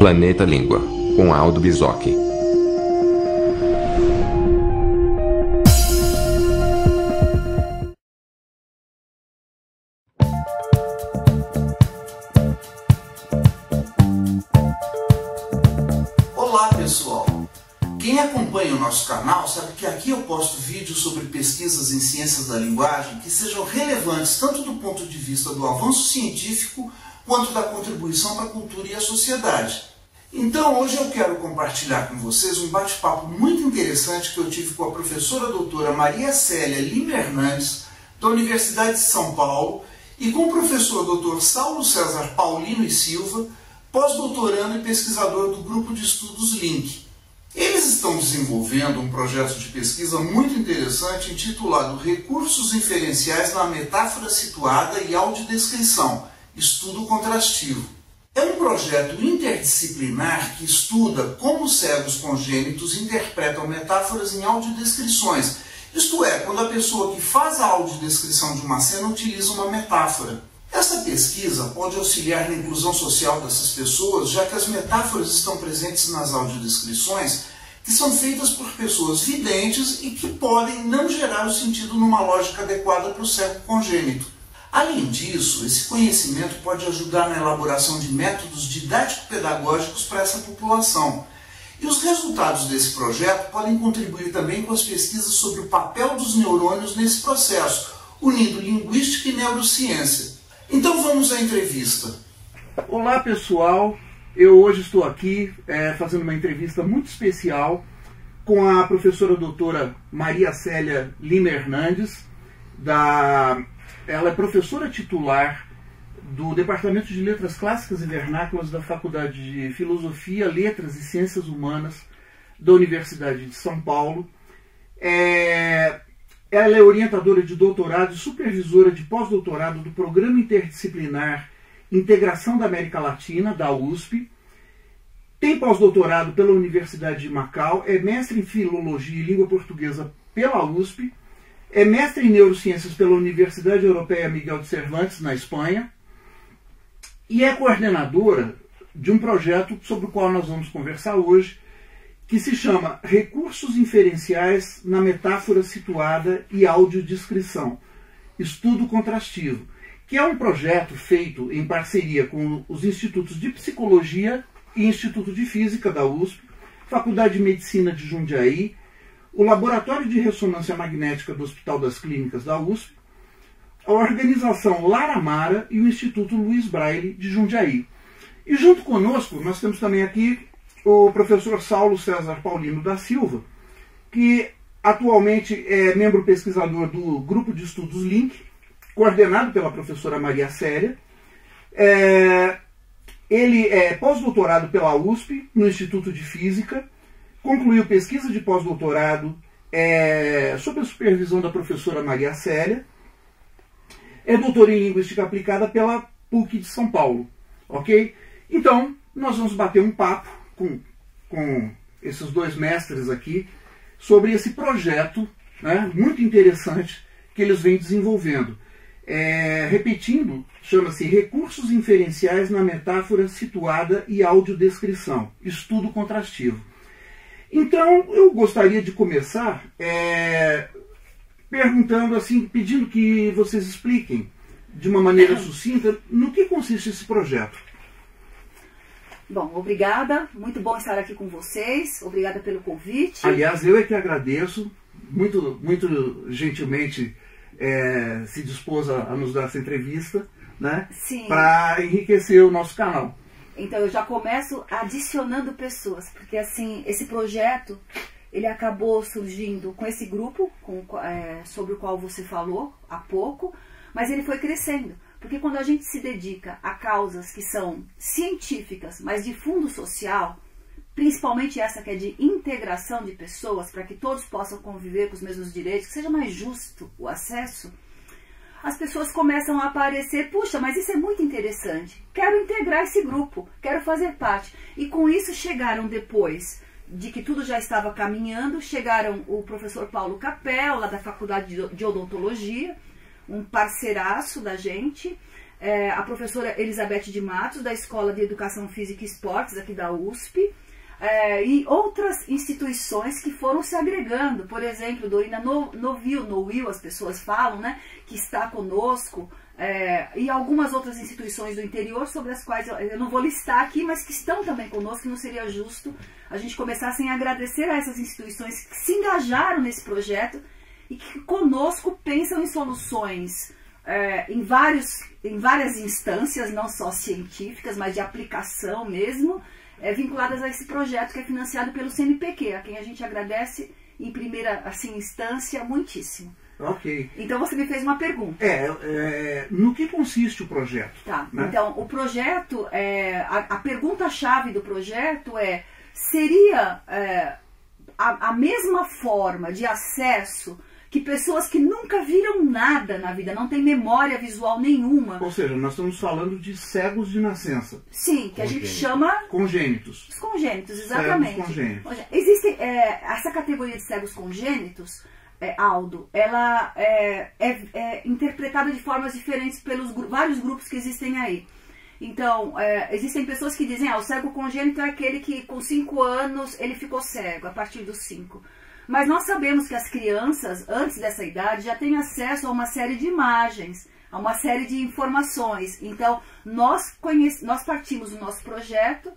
Planeta Língua, com Aldo Bisocchi. Olá pessoal! Quem acompanha o nosso canal sabe que aqui eu posto vídeos sobre pesquisas em ciências da linguagem que sejam relevantes tanto do ponto de vista do avanço científico quanto da contribuição para a cultura e a sociedade. Então, hoje eu quero compartilhar com vocês um bate-papo muito interessante que eu tive com a professora doutora Maria Célia Lima-Hernandes, da Universidade de São Paulo, e com o professor doutor Saulo César Paulino e Silva, pós-doutorando e pesquisador do Grupo de Estudos LINC. Eles estão desenvolvendo um projeto de pesquisa muito interessante intitulado Recursos Inferenciais na Metáfora Situada e Audiodescrição, Estudo Contrastivo. É um projeto interdisciplinar que estuda como cegos congênitos interpretam metáforas em audiodescrições, isto é, quando a pessoa que faz a audiodescrição de uma cena utiliza uma metáfora. Essa pesquisa pode auxiliar na inclusão social dessas pessoas, já que as metáforas estão presentes nas audiodescrições que são feitas por pessoas videntes e que podem não gerar o sentido numa lógica adequada para o cego congênito. Além disso, esse conhecimento pode ajudar na elaboração de métodos didático-pedagógicos para essa população. E os resultados desse projeto podem contribuir também com as pesquisas sobre o papel dos neurônios nesse processo, unindo linguística e neurociência. Então vamos à entrevista. Olá pessoal, eu hoje estou aqui fazendo uma entrevista muito especial com a professora doutora Maria Célia Lima-Hernandes, Ela é professora titular do Departamento de Letras Clássicas e Vernáculas da Faculdade de Filosofia, Letras e Ciências Humanas da Universidade de São Paulo. Ela é orientadora de doutorado e supervisora de pós-doutorado do Programa Interdisciplinar Integração da América Latina, da USP. Tem pós-doutorado pela Universidade de Macau, é mestre em Filologia e Língua Portuguesa pela USP, é mestre em Neurociências pela Universidade Europeia Miguel de Cervantes, na Espanha, e é coordenadora de um projeto sobre o qual nós vamos conversar hoje, que se chama Recursos Inferenciais na Metáfora Situada e Audiodescrição, Estudo Contrastivo, que é um projeto feito em parceria com os Institutos de Psicologia e Instituto de Física da USP, Faculdade de Medicina de Jundiaí, o Laboratório de Ressonância Magnética do Hospital das Clínicas da USP, a organização Laramara e o Instituto Luiz Braille de Jundiaí. E junto conosco nós temos também aqui o professor Saulo César Paulino da Silva, que atualmente é membro pesquisador do Grupo de Estudos LINC, coordenado pela professora Maria Célia. Ele é pós-doutorado pela USP, no Instituto de Física, concluiu pesquisa de pós-doutorado sob a supervisão da professora Maria Célia. É doutor em Linguística Aplicada pela PUC de São Paulo. Ok? Então, nós vamos bater um papo com esses dois mestres aqui sobre esse projeto, né, muito interessante que eles vêm desenvolvendo. Repetindo, chama-se Recursos Inferenciais na Metáfora Situada e Audiodescrição, Estudo Contrastivo. Então, eu gostaria de começar perguntando, assim, pedindo que vocês expliquem de uma maneira sucinta no que consiste esse projeto. Bom, obrigada. Muito bom estar aqui com vocês. Obrigada pelo convite. Aliás, eu é que agradeço. Muito gentilmente se dispôs a nos dar essa entrevista, né? Sim. Para enriquecer o nosso canal. Então, eu já começo adicionando pessoas, porque assim, esse projeto, ele acabou surgindo com esse grupo, sobre o qual você falou há pouco, mas ele foi crescendo, porque quando a gente se dedica a causas que são científicas, mas de fundo social, principalmente essa que é de integração de pessoas, para que todos possam conviver com os mesmos direitos, que seja mais justo o acesso, as pessoas começam a aparecer, puxa, mas isso é muito interessante, quero integrar esse grupo, quero fazer parte. E com isso chegaram, depois de que tudo já estava caminhando, chegaram o professor Paulo Capel, lá da Faculdade de Odontologia, um parceiraço da gente, a professora Elisabete de Matos, da Escola de Educação Física e Esportes, aqui da USP, e outras instituições que foram se agregando. Por exemplo, Dorina Nowill, as pessoas falam, né, que está conosco, e algumas outras instituições do interior, sobre as quais eu não vou listar aqui, mas que estão também conosco, que não seria justo a gente começar sem agradecer a essas instituições que se engajaram nesse projeto e que conosco pensam em soluções em várias instâncias, não só científicas, mas de aplicação mesmo, vinculadas a esse projeto que é financiado pelo CNPq, a quem a gente agradece em primeira instância muitíssimo. Ok. Então você me fez uma pergunta. No que consiste o projeto? Tá, né? Então o projeto, a pergunta-chave do projeto é: seria a mesma forma de acesso que pessoas que nunca viram nada na vida, não tem memória visual nenhuma. Ou seja, nós estamos falando de cegos de nascença. Sim, que a gente chama... congênitos. Os congênitos, exatamente. Cegos congênitos. Existe essa categoria de cegos congênitos, Aldo, ela é interpretada de formas diferentes pelos vários grupos que existem aí. Então, existem pessoas que dizem, o cego congênito é aquele que com 5 anos ele ficou cego, a partir dos 5. Mas nós sabemos que as crianças, antes dessa idade, já têm acesso a uma série de imagens, a uma série de informações. Então, nós partimos do nosso projeto,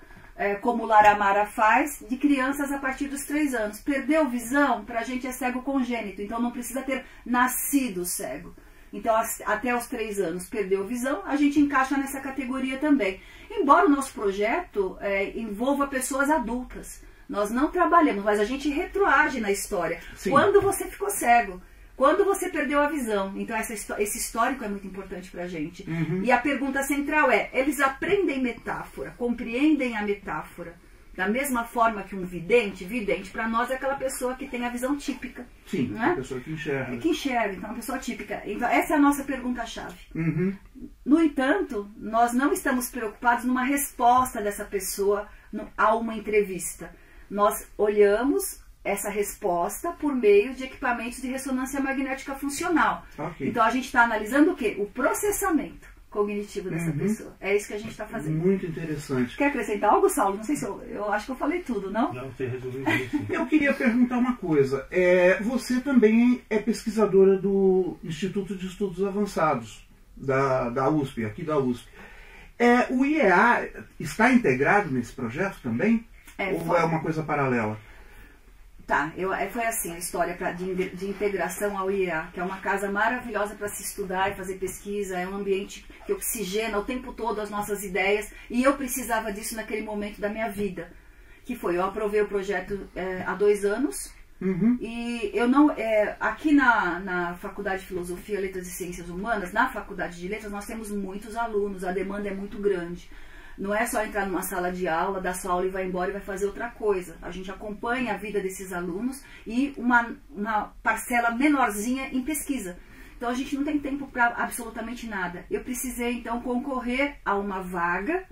como Laramara faz, de crianças a partir dos 3 anos. Perdeu visão? Para a gente é cego congênito, então não precisa ter nascido cego. Então, até os 3 anos perdeu visão, a gente encaixa nessa categoria também. Embora o nosso projeto envolva pessoas adultas. Nós não trabalhamos, mas a gente retroage na história. Sim. Quando você ficou cego, quando você perdeu a visão. Então esse histórico é muito importante pra gente. Uhum. E a pergunta central é, eles aprendem metáfora, compreendem a metáfora da mesma forma que um vidente? Vidente pra nós é aquela pessoa que tem a visão típica. Sim, né? A pessoa que enxerga. Que enxerga, então uma pessoa típica. Então essa é a nossa pergunta-chave. Uhum. No entanto, nós não estamos preocupados numa resposta dessa pessoa a uma entrevista. Nós olhamos essa resposta por meio de equipamentos de ressonância magnética funcional. Okay. Então, a gente está analisando o quê? O processamento cognitivo dessa pessoa. É isso que a gente está fazendo. Muito interessante. Quer acrescentar algo, Saulo? Não sei se eu acho que eu falei tudo, não? Não, você resolveu isso. Eu queria perguntar uma coisa. Você também é pesquisadora do Instituto de Estudos Avançados, da USP, aqui da USP. O IEA está integrado nesse projeto também? Ou é uma coisa paralela? Tá, foi assim a história de integração ao IEA, que é uma casa maravilhosa para se estudar e fazer pesquisa, é um ambiente que oxigena o tempo todo as nossas ideias, e eu precisava disso naquele momento da minha vida, que foi, eu aprovei o projeto há 2 anos, e eu não, aqui na Faculdade de Filosofia, Letras e Ciências Humanas, na Faculdade de Letras, nós temos muitos alunos, a demanda é muito grande. Não é só entrar numa sala de aula, dar sua aula e vai embora e vai fazer outra coisa. A gente acompanha a vida desses alunos e uma parcela menorzinha em pesquisa. Então a gente não tem tempo para absolutamente nada. Eu precisei então concorrer a uma vaga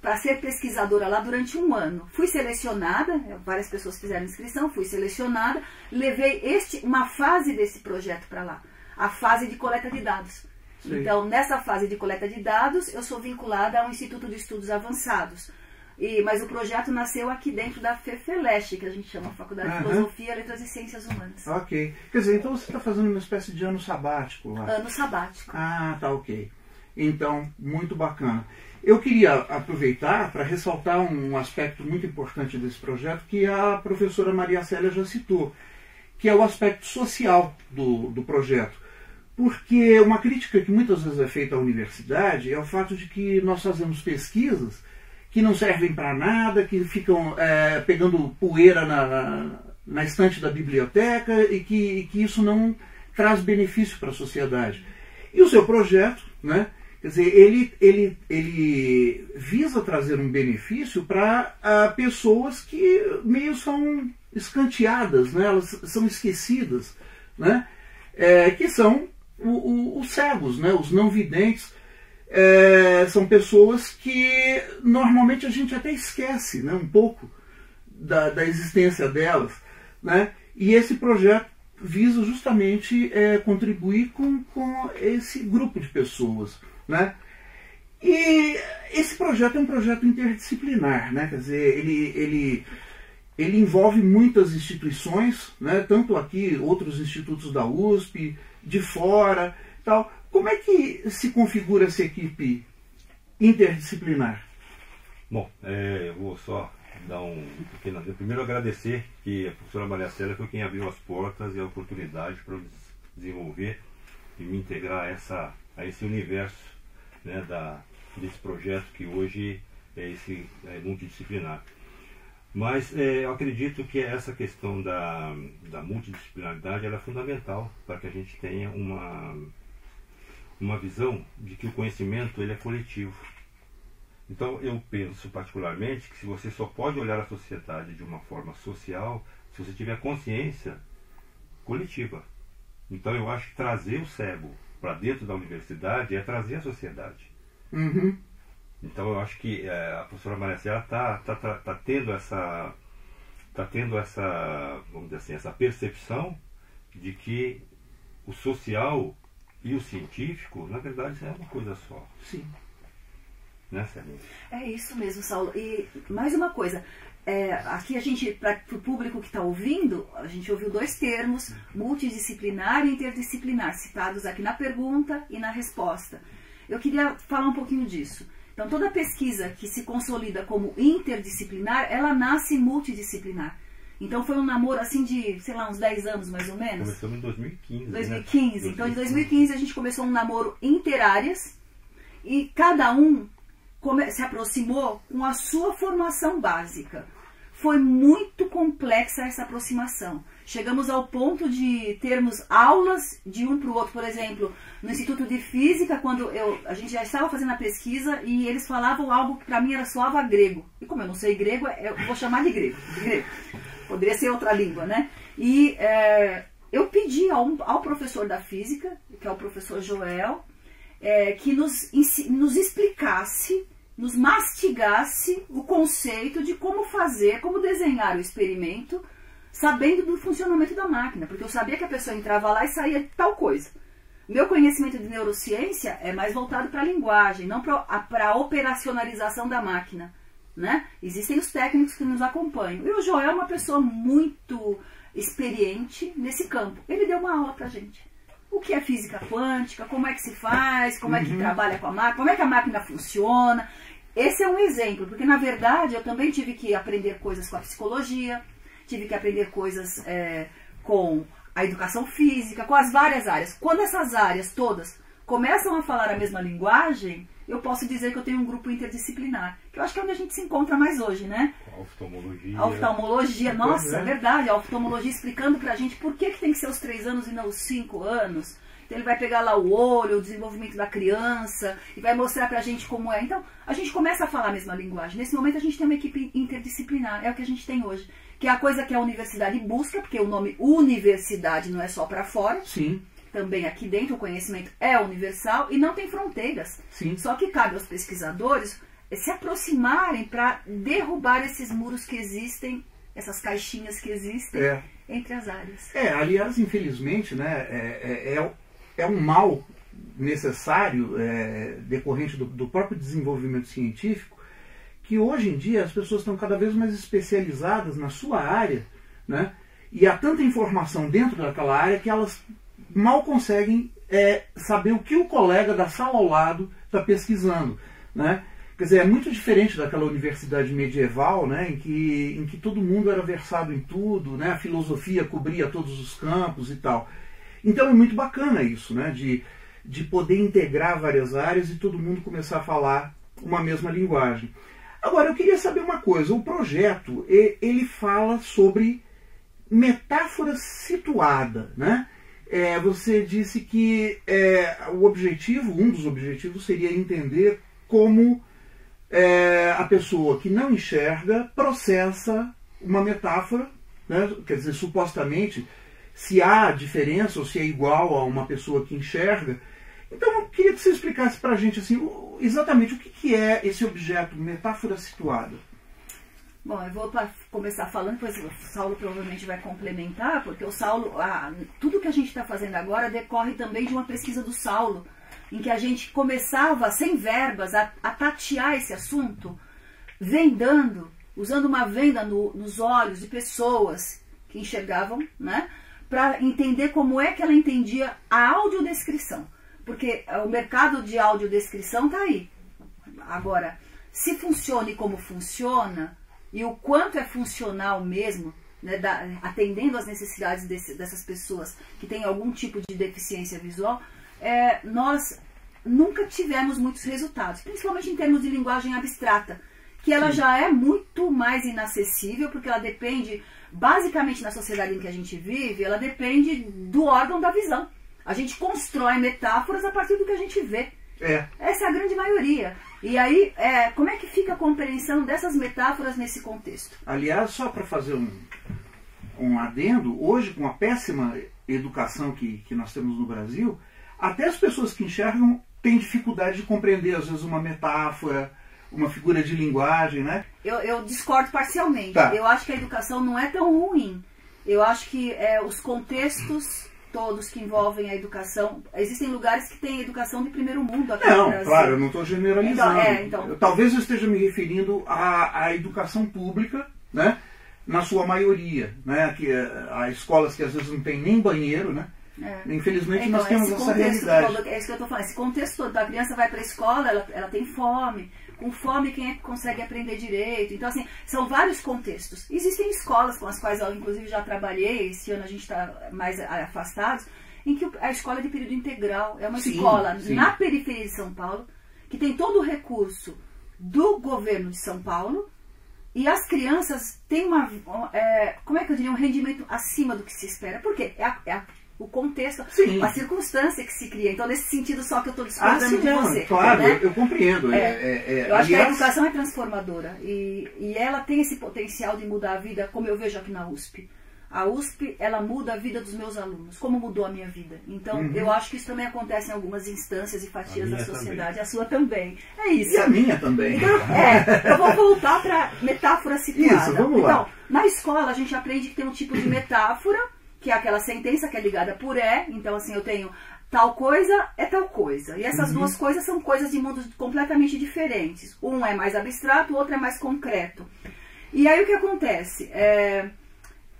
para ser pesquisadora lá durante 1 ano. Fui selecionada, várias pessoas fizeram inscrição, fui selecionada, levei uma fase desse projeto para lá, a fase de coleta de dados. Sim. Então, nessa fase de coleta de dados, eu sou vinculada ao Instituto de Estudos Avançados. Mas o projeto nasceu aqui dentro da FEFELESH, que a gente chama Faculdade de Filosofia, Letras e Ciências Humanas. Ok. Quer dizer, então você está fazendo uma espécie de ano sabático lá. Ano sabático. Ah, tá, ok. Então, muito bacana. Eu queria aproveitar para ressaltar um aspecto muito importante desse projeto, que a professora Maria Célia já citou, que é o aspecto social do projeto. Porque uma crítica que muitas vezes é feita à universidade é o fato de que nós fazemos pesquisas que não servem para nada, que ficam pegando poeira na estante da biblioteca e que isso não traz benefício para a sociedade. E o seu projeto, né, quer dizer, ele visa trazer um benefício para pessoas que meio são escanteadas, né, elas são esquecidas, né, que são... os cegos, né? Os não videntes, são pessoas que normalmente a gente até esquece, né? Um pouco da existência delas, né? E esse projeto visa justamente contribuir com esse grupo de pessoas, né? E esse projeto é um projeto interdisciplinar, né? Quer dizer, ele envolve muitas instituições, né? Tanto aqui, outros institutos da USP, de fora e tal. Como é que se configura essa equipe interdisciplinar? Bom, eu vou só dar um pequeno... Eu primeiro agradecer que a professora Maria Célia foi quem abriu as portas e a oportunidade para eu desenvolver e me integrar a esse universo, né, desse projeto que hoje é esse multidisciplinar. Mas eu acredito que essa questão da multidisciplinaridade ela é fundamental para que a gente tenha uma visão de que o conhecimento ele é coletivo. Então eu penso particularmente que se você só pode olhar a sociedade de uma forma social se você tiver consciência coletiva. Então eu acho que trazer o cego para dentro da universidade é trazer a sociedade. Uhum. Então eu acho que a professora Maria Célia está tendo essa, vamos dizer assim, essa percepção de que o social e o científico, na verdade, é uma coisa só. Sim. Né, Célia? É isso mesmo, Saulo. E mais uma coisa, aqui a gente, para o público que está ouvindo, a gente ouviu dois termos, multidisciplinar e interdisciplinar, citados aqui na pergunta e na resposta. Eu queria falar um pouquinho disso. Então, toda pesquisa que se consolida como interdisciplinar, ela nasce multidisciplinar. Então, foi um namoro assim de, sei lá, uns 10 anos mais ou menos. Começamos em 2015. 2015. Né? Então, em 2015 a gente começou um namoro interáreas e cada um se aproximou com a sua formação básica. Foi muito complexa essa aproximação. Chegamos ao ponto de termos aulas de um para o outro. Por exemplo, no Instituto de Física, quando a gente já estava fazendo a pesquisa e eles falavam algo que para mim soava grego. E como eu não sei grego, eu vou chamar de grego. Poderia ser outra língua, né? E eu pedi ao professor da Física, que é o professor Joel, que nos explicasse, nos mastigasse o conceito de como fazer, como desenhar o experimento, sabendo do funcionamento da máquina, porque eu sabia que a pessoa entrava lá e saía de tal coisa. Meu conhecimento de neurociência é mais voltado para a linguagem, não para a operacionalização da máquina, né? Existem os técnicos que nos acompanham. E o Joel é uma pessoa muito experiente nesse campo. Ele deu uma aula para a gente. O que é física quântica, como é que se faz, como é que trabalha com a máquina, como é que a máquina funciona. Esse é um exemplo, porque na verdade eu também tive que aprender coisas com a psicologia, tive que aprender coisas com a educação física, com as várias áreas. Quando essas áreas todas começam a falar a mesma linguagem, eu posso dizer que eu tenho um grupo interdisciplinar, que eu acho que é onde a gente se encontra mais hoje, né? A oftalmologia. A oftalmologia, nossa, é verdade. A oftalmologia explicando pra gente por que tem que ser os 3 anos e não os 5 anos. Então ele vai pegar lá o olho, o desenvolvimento da criança, e vai mostrar pra gente como é. Então, a gente começa a falar a mesma linguagem. Nesse momento a gente tem uma equipe interdisciplinar, é o que a gente tem hoje. Que é a coisa que a universidade busca, porque o nome universidade não é só pra fora. Sim. Também aqui dentro o conhecimento é universal e não tem fronteiras. Sim. Só que cabe aos pesquisadores se aproximarem para derrubar esses muros que existem, essas caixinhas que existem entre as áreas. Aliás, infelizmente, né, é um mal necessário, decorrente do próprio desenvolvimento científico, que hoje em dia as pessoas estão cada vez mais especializadas na sua área, né, e há tanta informação dentro daquela área que elas mal conseguem saber o que o colega da sala ao lado está pesquisando, né? Quer dizer, é muito diferente daquela universidade medieval, né, em que todo mundo era versado em tudo, né, a filosofia cobria todos os campos e tal. Então é muito bacana isso, né, de poder integrar várias áreas e todo mundo começar a falar uma mesma linguagem. Agora, eu queria saber uma coisa. O projeto, ele fala sobre metáfora situada, né? Você disse que um dos objetivos seria entender como a pessoa que não enxerga processa uma metáfora, né? Quer dizer, supostamente, se há diferença ou se é igual a uma pessoa que enxerga. Então, eu queria que você explicasse para a gente assim, exatamente o que é esse objeto metáfora situada. Bom, eu vou começar falando, depois o Saulo provavelmente vai complementar, porque o Saulo, tudo que a gente está fazendo agora decorre também de uma pesquisa do Saulo. em que a gente começava, sem verbas, a tatear esse assunto, vendando, usando uma venda nos olhos de pessoas que enxergavam, né, para entender como é que ela entendia a audiodescrição. Porque o mercado de audiodescrição está aí. Agora, se funciona e como funciona, e o quanto é funcional mesmo, né, atendendo às necessidades dessas pessoas que têm algum tipo de deficiência visual, nós nunca tivemos muitos resultados, principalmente em termos de linguagem abstrata, que ela Sim. já é muito mais inacessível, porque ela depende, basicamente na sociedade em que a gente vive, ela depende do órgão da visão. A gente constrói metáforas a partir do que a gente vê. Essa é a grande maioria. E aí, como é que fica a compreensão dessas metáforas nesse contexto? Aliás, só para fazer um adendo, hoje, com a péssima educação que nós temos no Brasil, até as pessoas que enxergam têm dificuldade de compreender, às vezes, uma metáfora, uma figura de linguagem, né? Eu discordo parcialmente. Tá. Eu acho que a educação não é tão ruim. Eu acho que os contextos todos que envolvem a educação... Existem lugares que têm educação de primeiro mundo aqui no Brasil. Claro, eu não estou generalizando. Então, talvez eu esteja me referindo à educação pública, né? Na sua maioria, né? Que, há escolas que às vezes não tem nem banheiro, né? Infelizmente nós temos essa realidade. É isso que eu estou falando. Esse contexto todo, a criança vai para a escola, ela tem fome. Com fome, quem é que consegue aprender direito? Então, assim, são vários contextos. Existem escolas com as quais eu, inclusive, já trabalhei. Esse ano a gente está mais afastados, em que a escola de período integral é uma escola na periferia de São Paulo, que tem todo o recurso do governo de São Paulo, e as crianças têm uma, como é que eu diria, um rendimento acima do que se espera. Por quê? O contexto, a circunstância que se cria. Então, nesse sentido só que eu estou discordando de você. Claro, né? Eu compreendo. Eu acho que a educação é transformadora. E ela tem esse potencial de mudar a vida, como eu vejo aqui na USP. A USP, ela muda a vida dos meus alunos, como mudou a minha vida. Então, eu acho que isso também acontece em algumas instâncias e fatias da sociedade. Também. A sua também. É isso. E a minha também. Então, eu vou voltar para metáfora situada. Isso, vamos lá. Então, na escola, a gente aprende que tem um tipo de metáfora, que é aquela sentença que é ligada por então assim, eu tenho tal coisa, é tal coisa. E essas duas coisas são coisas de mundos completamente diferentes. Um é mais abstrato, o outro é mais concreto. E aí o que acontece?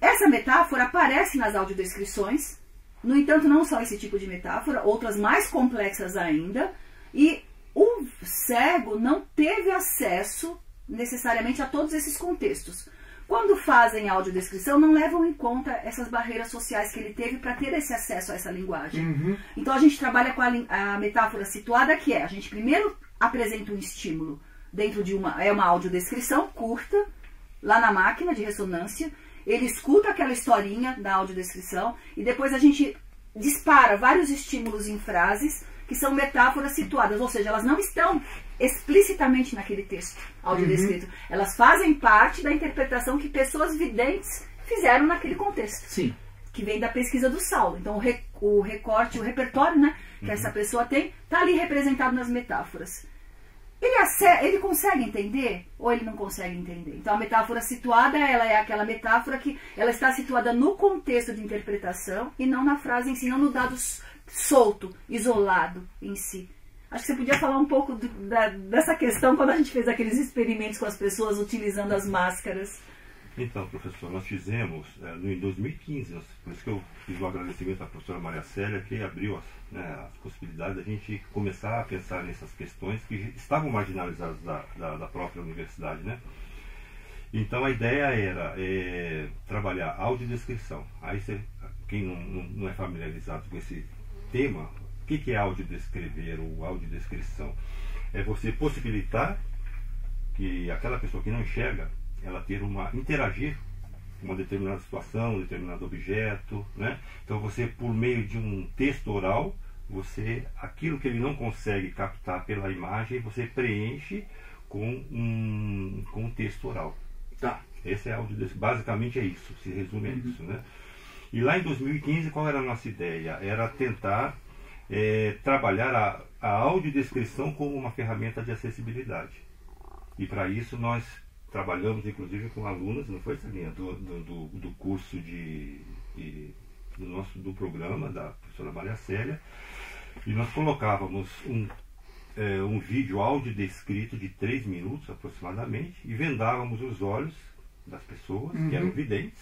Essa metáfora aparece nas audiodescrições, no entanto não só esse tipo de metáfora, outras mais complexas ainda, e o cego não teve acesso necessariamente a todos esses contextos. Quando fazem audiodescrição, não levam em conta essas barreiras sociais que ele teve para ter esse acesso a essa linguagem. Então, a gente trabalha com a metáfora situada, que a gente primeiro apresenta um estímulo dentro de uma audiodescrição curta, lá na máquina de ressonância. Ele escuta aquela historinha da audiodescrição e depois a gente dispara vários estímulos em frases que são metáforas situadas, ou seja, elas não estão explicitamente naquele texto audiodescrito. Elas fazem parte da interpretação que pessoas videntes fizeram naquele contexto. Que vem da pesquisa do Saulo. Então, o recorte, o repertório, né, que essa pessoa tem, está ali representado nas metáforas. Ele consegue entender ou ele não consegue entender? Então, a metáfora situada, ela é aquela metáfora que ela está situada no contexto de interpretação e não na frase em si, não no dado solto, isolado em si. Acho que você podia falar um pouco dessa questão quando a gente fez aqueles experimentos com as pessoas utilizando as máscaras. Então, professor, nós fizemos em 2015, por isso que eu fiz um agradecimento à professora Maria Célia, que abriu as possibilidades da gente começar a pensar nessas questões que estavam marginalizadas da própria universidade, né? Então, a ideia era trabalhar a audiodescrição. Aí, quem não é familiarizado com esse tema, o que é audiodescrever ou audiodescrição? É você possibilitar que aquela pessoa que não enxerga, ela interagir com uma determinada situação, um determinado objeto, né? Então você, por meio de um texto oral, aquilo que ele não consegue captar pela imagem, você preenche com um texto oral. Tá. Esse é audiodescrição. Basicamente é isso, se resume a isso, né? E lá em 2015, qual era a nossa ideia? Era tentar trabalhar a audiodescrição como uma ferramenta de acessibilidade. E para isso nós trabalhamos inclusive com alunas, não foi, Salinha? Do curso do programa da professora Maria Célia, E nós colocávamos um vídeo áudio descrito de 3 minutos aproximadamente e vendávamos os olhos das pessoas, uhum, que eram videntes,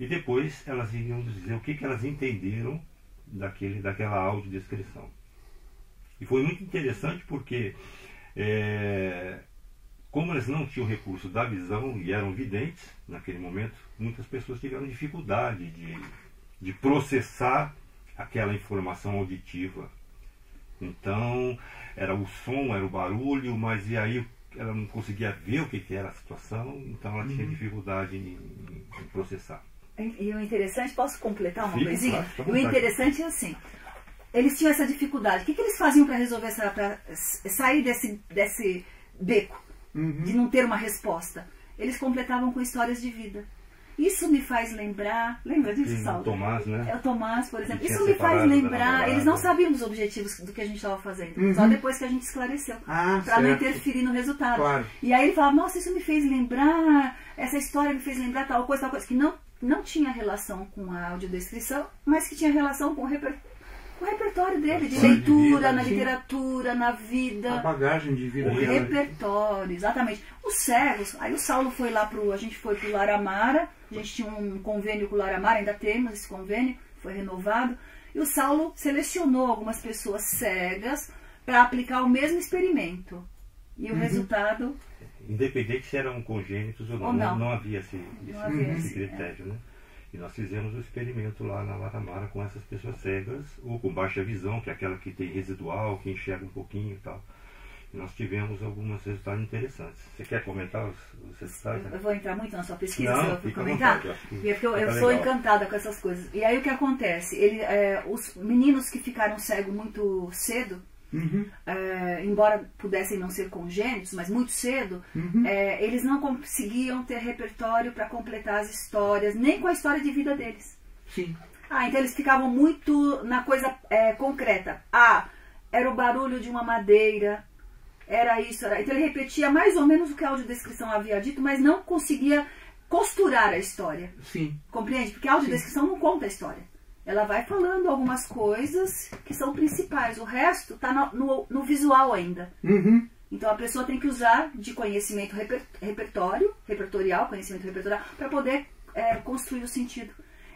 e depois elas iriam dizer o que, que elas entenderam daquela audiodescrição. E foi muito interessante porque, como elas não tinham recurso da visão e eram videntes naquele momento, muitas pessoas tiveram dificuldade de processar aquela informação auditiva. Então, era o som, era o barulho, mas e aí ela não conseguia ver o que era a situação, então ela tinha dificuldade em processar. E o interessante, posso completar uma coisinha? Claro, o interessante é assim, eles tinham essa dificuldade, o que eles faziam para resolver, para sair desse beco, uhum, de não ter uma resposta? Eles completavam com histórias de vida. Isso me faz lembrar, lembra disso, Saulo? Tomás, né? É o Tomás, por exemplo. Isso me faz lembrar, eles não sabiam os objetivos do que a gente estava fazendo, uhum, só depois que a gente esclareceu, para não interferir no resultado. Claro. E aí ele falava, nossa, isso me fez lembrar, essa história me fez lembrar tal coisa, que não tinha relação com a audiodescrição, mas que tinha relação com o repertório dele, de leitura, na literatura, na vida. A bagagem de vida. O repertório, exatamente. Os cegos, aí o Saulo foi lá a gente foi pro Laramara, a gente tinha um convênio com o Laramara, ainda temos esse convênio, foi renovado, e o Saulo selecionou algumas pessoas cegas para aplicar o mesmo experimento. E o resultado... Independente se eram congênitos ou não, não havia esse critério, né? E nós fizemos o experimento lá na Laramara com essas pessoas cegas, ou com baixa visão, que é aquela que tem residual, que enxerga um pouquinho e tal. E nós tivemos alguns resultados interessantes. Você quer comentar os resultados? Eu vou entrar muito na sua pesquisa, não, eu vou comentar. Eu sou encantada com essas coisas. E aí o que acontece? Os meninos que ficaram cegos muito cedo, uhum, embora pudessem não ser congênitos, mas muito cedo, uhum, eles não conseguiam ter repertório para completar as histórias, nem com a história de vida deles. Sim. Então eles ficavam muito na coisa concreta. Era o barulho de uma madeira, era isso, era... Então ele repetia mais ou menos o que a audiodescrição havia dito, mas não conseguia costurar a história. Sim. Compreende? Porque a audiodescrição não conta a história. Ela vai falando algumas coisas que são principais. O resto está no visual ainda. Uhum. Então, a pessoa tem que usar de conhecimento repertorial, conhecimento repertorial, para poder construir o sentido.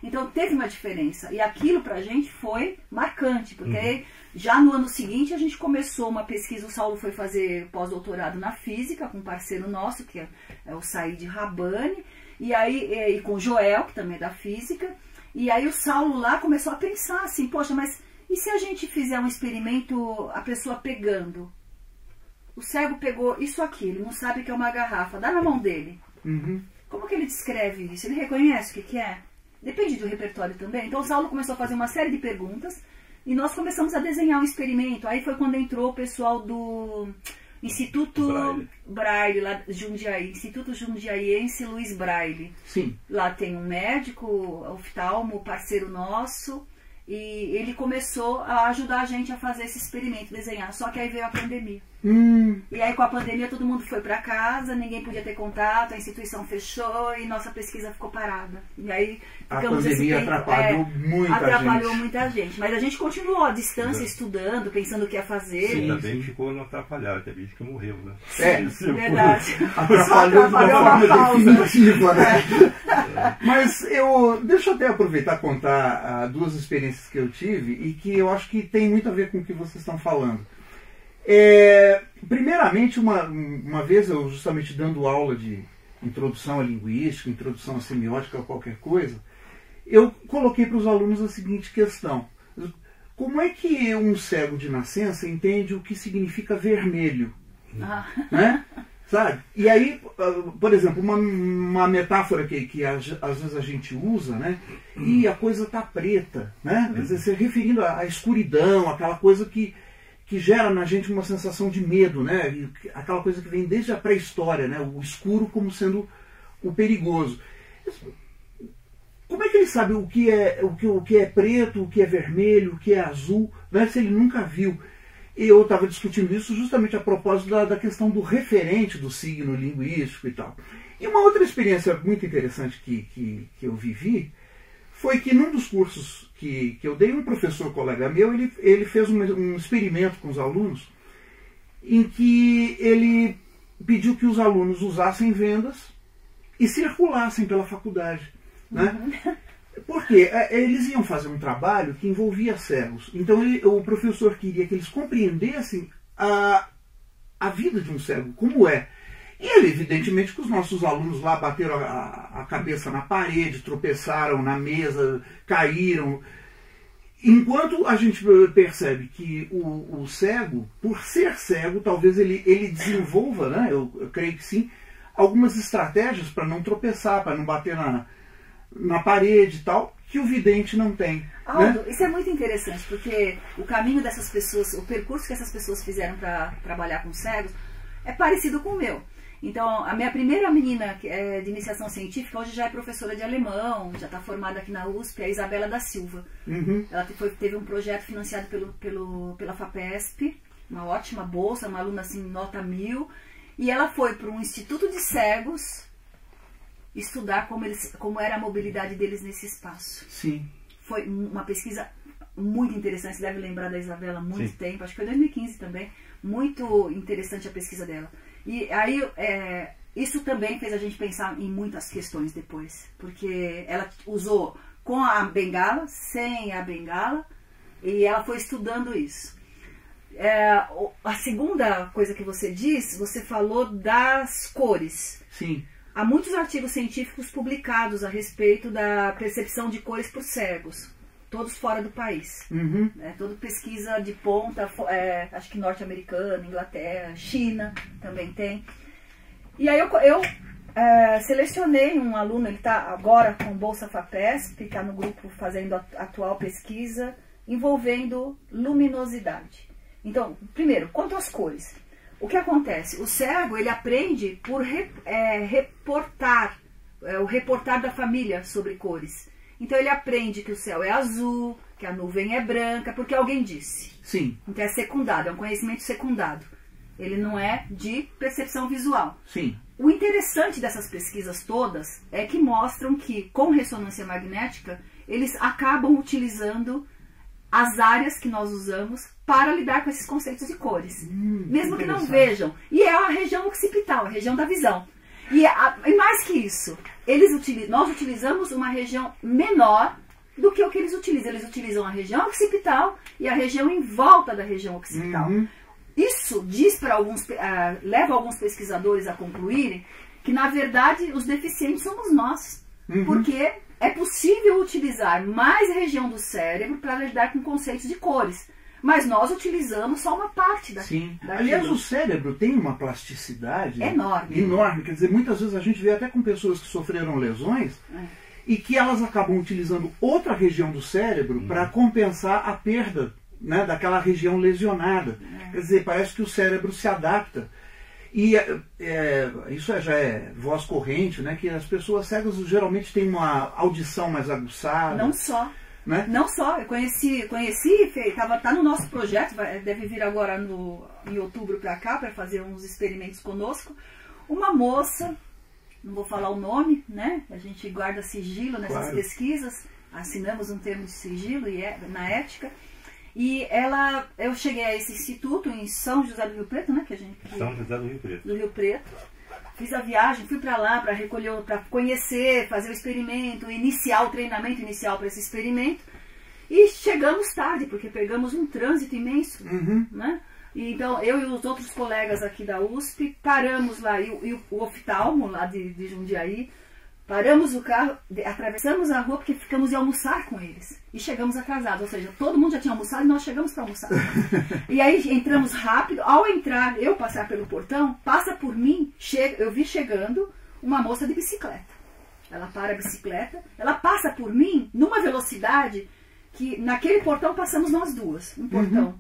Então, teve uma diferença. E aquilo, para a gente, foi marcante. Porque já no ano seguinte, a gente começou uma pesquisa. O Saulo foi fazer pós-doutorado na física com um parceiro nosso, que é o Said Rabani. E aí, com o Joel, que também é da física. E aí o Saulo lá começou a pensar assim, poxa, mas e se a gente fizer um experimento, a pessoa pegando? O cego pegou isso aqui, ele não sabe que é uma garrafa, dá na mão dele. Uhum. Como que ele descreve isso? Ele reconhece o que é? Depende do repertório também. Então o Saulo começou a fazer uma série de perguntas e nós começamos a desenhar um experimento. Aí foi quando entrou o pessoal do Instituto Braille lá de Jundiaí, Instituto Jundiaiense Luiz Braille. Sim. Lá tem um médico, oftalmo, parceiro nosso, e ele começou a ajudar a gente a fazer esse experimento, desenhar. Só que aí veio a pandemia. E aí com a pandemia todo mundo foi para casa, ninguém podia ter contato, a instituição fechou e nossa pesquisa ficou parada. E aí ficamos atrapalhou muita gente. Mas a gente continuou à distância, estudando, pensando o que ia fazer. Sim, também ficou não atrapalhado, até gente que morreu, né? Verdade. Atrapalhou uma pausa definitiva, né? Mas deixa eu até aproveitar e contar duas experiências que eu tive e que eu acho que tem muito a ver com o que vocês estão falando. Primeiramente, uma vez eu justamente dando aula de introdução à linguística, introdução à semiótica ou qualquer coisa, eu coloquei para os alunos a seguinte questão: como é que um cego de nascença entende o que significa vermelho? Né? Sabe? E aí, por exemplo, uma metáfora que às vezes a gente usa, né? E a coisa está preta, né? Quer dizer, se referindo à escuridão, aquela coisa que gera na gente uma sensação de medo, né? Aquela coisa que vem desde a pré-história, né? O escuro como sendo o perigoso. Como é que ele sabe o que é preto, o que é vermelho, o que é azul, né? Se ele nunca viu. Eu estava discutindo isso justamente a propósito da questão do referente do signo linguístico e tal. E uma outra experiência muito interessante que eu vivi foi que num dos cursos que eu dei, um professor colega meu, ele fez um experimento com os alunos em que ele pediu que os alunos usassem vendas e circulassem pela faculdade, né? Uhum. Porque eles iam fazer um trabalho que envolvia cegos. Então o professor queria que eles compreendessem a vida de um cego, como é. E ele, evidentemente, que os nossos alunos lá bateram a cabeça na parede, tropeçaram na mesa, caíram. Enquanto a gente percebe que o cego, por ser cego, talvez ele desenvolva, né, eu creio que sim, algumas estratégias para não tropeçar, para não bater na parede e tal, que o vidente não tem. Aldo, né? Isso é muito interessante, porque o caminho dessas pessoas, o percurso que essas pessoas fizeram para trabalhar com cegos, é parecido com o meu. Então, a minha primeira menina de iniciação científica, hoje já é professora de alemão, já está formada aqui na USP, é a Isabela da Silva. Uhum. Ela teve um projeto financiado pela FAPESP, uma ótima bolsa, uma aluna assim, nota 1000, e ela foi para um instituto de cegos estudar como era a mobilidade deles nesse espaço. Sim. Foi uma pesquisa muito interessante, você deve lembrar da Isabela há muito tempo, acho que foi em 2015 também, muito interessante a pesquisa dela. E aí, isso também fez a gente pensar em muitas questões depois, porque ela usou com a bengala, sem a bengala, e ela foi estudando isso. A segunda coisa que você disse, você falou das cores. Sim. Há muitos artigos científicos publicados a respeito da percepção de cores por cegos, todos fora do país. Uhum. Toda pesquisa de ponta, acho que norte-americana, Inglaterra, China também tem. E aí eu selecionei um aluno, ele está agora com bolsa FAPESP, está no grupo fazendo a atual pesquisa, envolvendo luminosidade. Então, primeiro, quanto às cores. O que acontece? O cego, ele aprende por reportar da família sobre cores. Então ele aprende que o céu é azul, que a nuvem é branca, porque alguém disse. Sim. Então é secundado, é um conhecimento secundado. Ele não é de percepção visual. Sim. O interessante dessas pesquisas todas é que mostram que, com ressonância magnética, eles acabam utilizando as áreas que nós usamos para lidar com esses conceitos de cores. Mesmo que não vejam. E é a região occipital, a região da visão. E mais que isso, nós utilizamos uma região menor do que o que eles utilizam. Eles utilizam a região occipital e a região em volta da região occipital. Uhum. Isso diz para alguns, leva alguns pesquisadores a concluírem que, na verdade, os deficientes somos nós. Uhum. Porque é possível utilizar mais região do cérebro para lidar com conceitos de cores. Mas nós utilizamos só uma parte da... Sim. Aliás, o cérebro tem uma plasticidade enorme. Enorme. Quer dizer, muitas vezes a gente vê até com pessoas que sofreram lesões e que elas acabam utilizando outra região do cérebro para compensar a perda, né, daquela região lesionada. Quer dizer, parece que o cérebro se adapta. E isso já é voz corrente, né, que as pessoas cegas geralmente têm uma audição mais aguçada. Não só. Né? Não só, eu conheci, tá no nosso projeto, deve vir agora em outubro para cá para fazer uns experimentos conosco. Uma moça, não vou falar o nome, né? A gente guarda sigilo nessas pesquisas, assinamos um termo de sigilo e na ética. E ela, eu cheguei a esse instituto em São José do Rio Preto, né? São José do Rio Preto. Do Rio Preto. Fiz a viagem, fui para lá para recolher, para conhecer, fazer o experimento, iniciar o treinamento inicial para esse experimento. E chegamos tarde, porque pegamos um trânsito imenso. Uhum. Né? E então, eu e os outros colegas aqui da USP paramos lá, e o oftalmo lá de Jundiaí, paramos o carro, atravessamos a rua porque ficamos de almoçar com eles. E chegamos atrasados, ou seja, todo mundo já tinha almoçado e nós chegamos para almoçar. E aí entramos rápido, ao entrar, eu passar pelo portão, passa por mim, eu vi chegando uma moça de bicicleta. Ela para a bicicleta, ela passa por mim numa velocidade que naquele portão passamos nós duas, um portão. Uhum.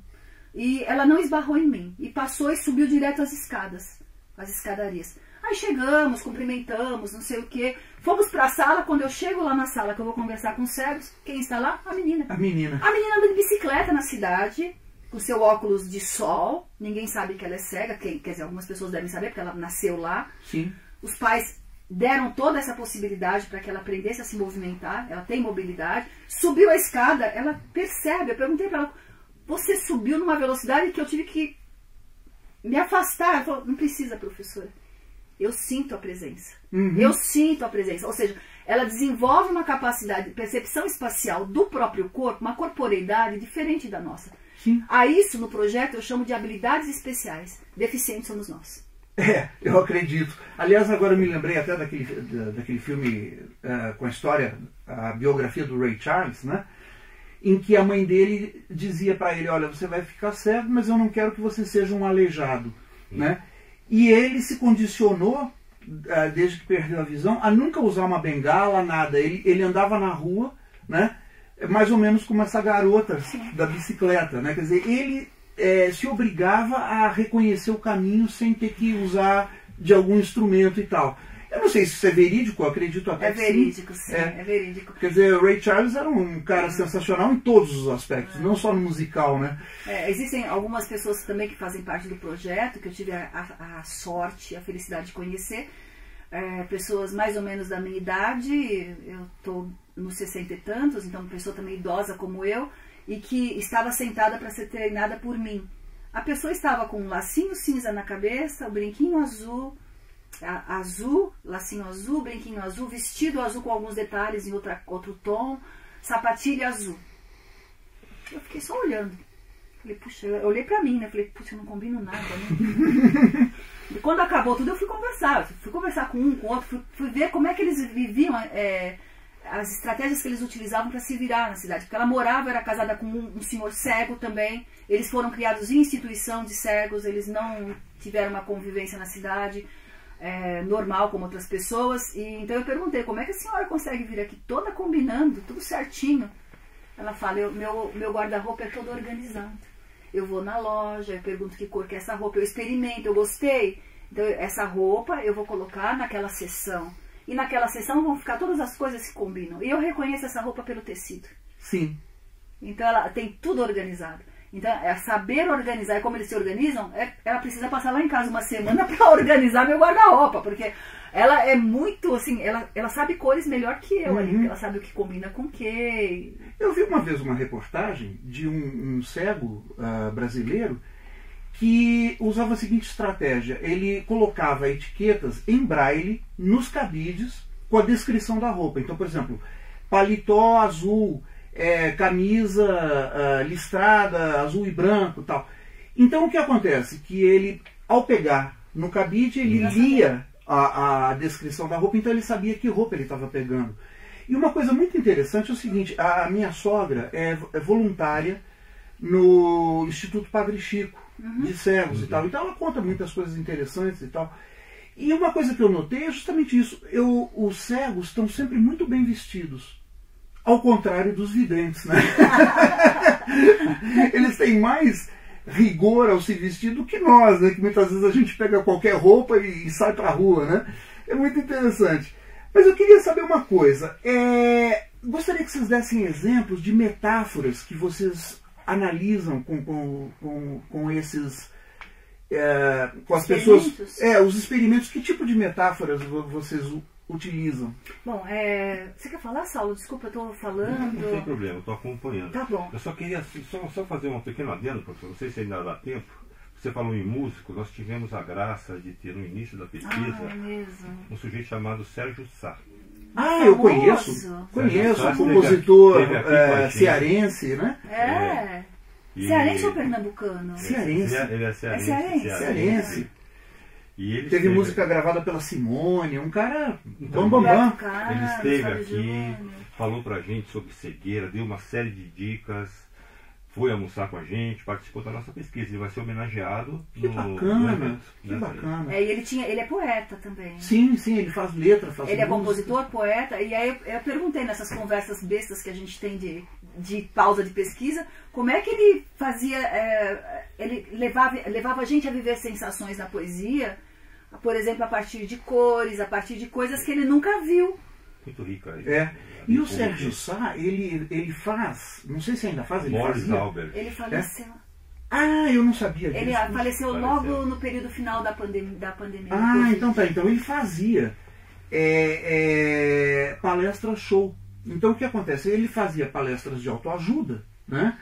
E ela não esbarrou em mim, e passou e subiu direto às escadas, às escadarias. Aí chegamos, cumprimentamos, não sei o quê. Fomos para a sala, quando eu chego lá na sala que eu vou conversar com os cegos, quem está lá? A menina. A menina. A menina anda de bicicleta na cidade, com seu óculos de sol. Ninguém sabe que ela é cega, quer dizer, algumas pessoas devem saber, porque ela nasceu lá. Sim. Os pais deram toda essa possibilidade para que ela aprendesse a se movimentar, ela tem mobilidade, subiu a escada, ela percebe, eu perguntei para ela, você subiu numa velocidade que eu tive que me afastar, ela falou, não precisa, professora, eu sinto a presença, eu sinto a presença, ou seja, ela desenvolve uma capacidade de percepção espacial do próprio corpo, uma corporeidade diferente da nossa. Sim. A isso, no projeto, eu chamo de habilidades especiais. Deficientes somos nós. É, eu acredito. Aliás, agora eu me lembrei até daquele filme com a história, a biografia do Ray Charles, né? Em que a mãe dele dizia para ele, olha, você vai ficar cego, mas eu não quero que você seja um aleijado. Né? E ele se condicionou, desde que perdeu a visão, a nunca usar uma bengala, nada. Ele andava na rua, né? Mais ou menos como essa garota da bicicleta, né? Quer dizer, ele se obrigava a reconhecer o caminho sem ter que usar de algum instrumento e tal. Eu não sei se isso é verídico, eu acredito até que sim. É verídico, sim, é verídico. Quer dizer, o Ray Charles era um cara sensacional em todos os aspectos, não só no musical, né? É, existem algumas pessoas também que fazem parte do projeto, que eu tive a sorte, a felicidade de conhecer, pessoas mais ou menos da minha idade, eu estou nos 60 e tantos, então uma pessoa também idosa como eu, e que estava sentada para ser treinada por mim. A pessoa estava com um lacinho cinza na cabeça, o brinquinho azul, lacinho azul, brinquinho azul, vestido azul com alguns detalhes em outro tom, sapatilha azul. Eu fiquei só olhando. Falei, puxa, eu olhei pra mim, né? Falei, puxa, eu não combino nada, né? E quando acabou tudo, eu fui conversar. Fui conversar com um, com o outro, fui ver como é que eles viviam, as estratégias que eles utilizavam para se virar na cidade. Porque ela morava, era casada com um senhor cego também. Eles foram criados em instituição de cegos, eles não tiveram uma convivência na cidade normal como outras pessoas. E então eu perguntei, como é que a senhora consegue vir aqui toda combinando, tudo certinho? Ela fala, meu guarda-roupa é todo organizado. Eu vou na loja, eu pergunto que cor que é essa roupa, eu experimento, eu gostei. Então, essa roupa eu vou colocar naquela seção. E naquela seção vão ficar todas as coisas que combinam. E eu reconheço essa roupa pelo tecido. Sim. Então, ela tem tudo organizado. Então, é saber organizar. E como eles se organizam, ela precisa passar lá em casa uma semana para organizar meu guarda-roupa. Porque ela é muito, assim, ela sabe cores melhor que eu ali. Porque ela sabe o que combina com o quê. Eu vi uma vez uma reportagem de um cego brasileiro que usava a seguinte estratégia. Ele colocava etiquetas em braille nos cabides com a descrição da roupa. Então, por exemplo, paletó azul, camisa listrada, azul e branco, tal. Então, o que acontece? Que ele, ao pegar no cabide, ele lia a descrição da roupa, então ele sabia que roupa ele estava pegando. E uma coisa muito interessante é o seguinte, a minha sogra é voluntária no Instituto Padre Chico, de cegos e tal. Então ela conta muitas coisas interessantes e tal. E uma coisa que eu notei é justamente isso. Os cegos estão sempre muito bem vestidos. Ao contrário dos videntes, né? Eles têm mais rigor ao se vestir do que nós, né? Que muitas vezes a gente pega qualquer roupa e sai pra rua, né? É muito interessante. Mas eu queria saber uma coisa. Gostaria que vocês dessem exemplos de metáforas que vocês analisam com esses... com as pessoas... Os experimentos. Que tipo de metáforas vocês utilizam? Bom, você quer falar, Saulo? Desculpa, eu estou falando. Não tem problema, eu estou acompanhando. Tá bom. Eu só queria só fazer um pequeno adendo, professor, não sei se ainda dá tempo. Você falou em músico, nós tivemos a graça de ter no início da pesquisa um sujeito chamado Sérgio Sá. Ah, eu conheço, um compositor cearense, né? Cearense ou pernambucano? Cearense. Ele é cearense. E ele teve música gravada pela Simone, um cara bambambam. Ele esteve aqui, falou pra gente sobre cegueira, deu uma série de dicas, foi almoçar com a gente, participou da nossa pesquisa. Ele vai ser homenageado. Que bacana, evento, que bacana. E ele é poeta também. Sim, sim, ele faz letra, faz música. Ele é compositor, poeta, e aí eu perguntei nessas conversas bestas que a gente tem de pausa de pesquisa, como é que ele fazia, ele levava a gente a viver sensações na poesia, por exemplo, a partir de cores, a partir de coisas que ele nunca viu. Muito rica. E o Sérgio Sá, ele faz, não sei se ainda faz, ele faleceu. Ah, eu não sabia disso. Ele faleceu logo no período final da pandemia. Ah, então tá, então ele fazia. palestra show. Então o que acontece? Ele fazia palestras de autoajuda, né?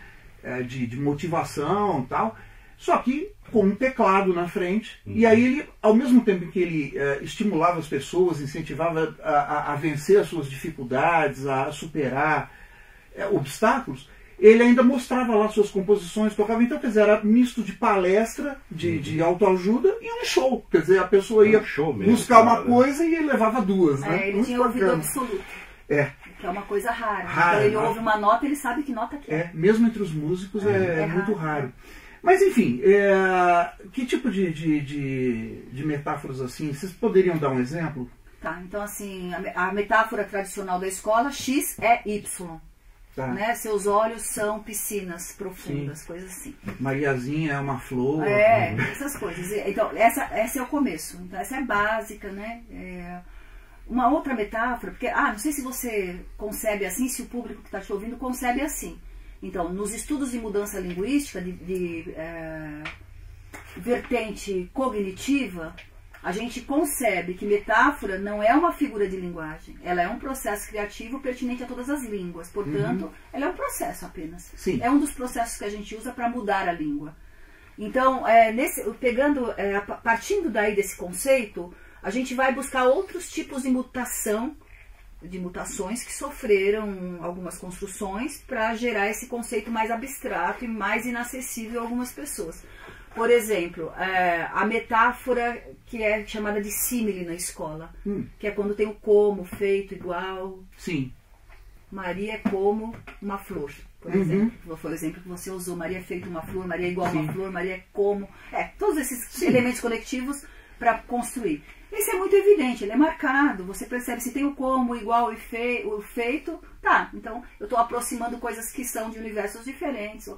De motivação e tal, só que com um teclado na frente. E aí ele, ao mesmo tempo que ele estimulava as pessoas, incentivava a vencer as suas dificuldades, a superar obstáculos, ele ainda mostrava lá suas composições, tocava. Então, quer dizer, era misto de palestra, de autoajuda e um show. Quer dizer, a pessoa ia buscar uma coisa e ele levava duas. Né? Ele tinha ouvido absoluto. Que é uma coisa rara. Então ele ouve uma nota e ele sabe que nota que é. Mesmo entre os músicos é muito raro. Mas enfim, que tipo de metáforas assim? Vocês poderiam dar um exemplo? Tá, então assim, a metáfora tradicional da escola, X é Y. Tá. Né? Seus olhos são piscinas profundas, coisas assim. Mariazinha é uma flor. Essas coisas. Então, essa é o começo. Então, essa é básica, né? Uma outra metáfora, porque não sei se você concebe assim, se o público que está te ouvindo concebe assim. Então, nos estudos de mudança linguística, de vertente cognitiva, a gente concebe que metáfora não é uma figura de linguagem. Ela é um processo criativo pertinente a todas as línguas. Portanto, ela é um processo apenas. Sim. É um dos processos que a gente usa para mudar a língua. Então, partindo daí desse conceito, a gente vai buscar outros tipos de mutação, de mutações que sofreram algumas construções para gerar esse conceito mais abstrato e mais inacessível a algumas pessoas. Por exemplo, a metáfora que é chamada de símile na escola, que é quando tem o como, feito, igual. Sim. Maria é como uma flor, por exemplo. Foi o exemplo que você usou. Maria é feito uma flor, Maria é igual uma flor, Maria é como. Todos esses elementos conectivos para construir. Isso é muito evidente, ele é marcado, você percebe se tem o como, igual e o feito, então eu estou aproximando coisas que são de universos diferentes,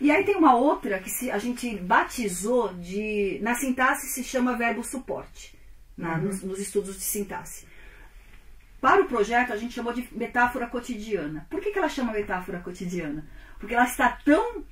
E aí tem uma outra que a gente batizou de, na sintaxe se chama verbo suporte, nos estudos de sintaxe. Para o projeto a gente chamou de metáfora cotidiana. Por que ela chama metáfora cotidiana? Porque ela está tão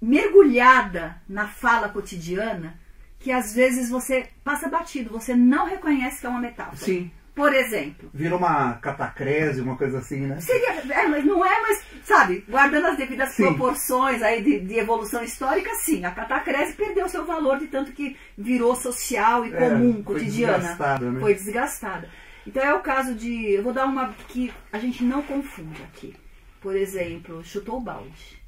mergulhada na fala cotidiana que às vezes você passa batido, você não reconhece que é uma metáfora. Sim. Por exemplo. Vira uma catacrese, uma coisa assim, né? Seria, mas não é, mas, sabe, guardando as devidas proporções aí de evolução histórica, sim, a catacrese perdeu seu valor de tanto que virou social e comum, cotidiana. Desgastada, né? Foi desgastada. Então é o caso de, eu vou dar uma que a gente não confunda aqui. Por exemplo, chutou o balde.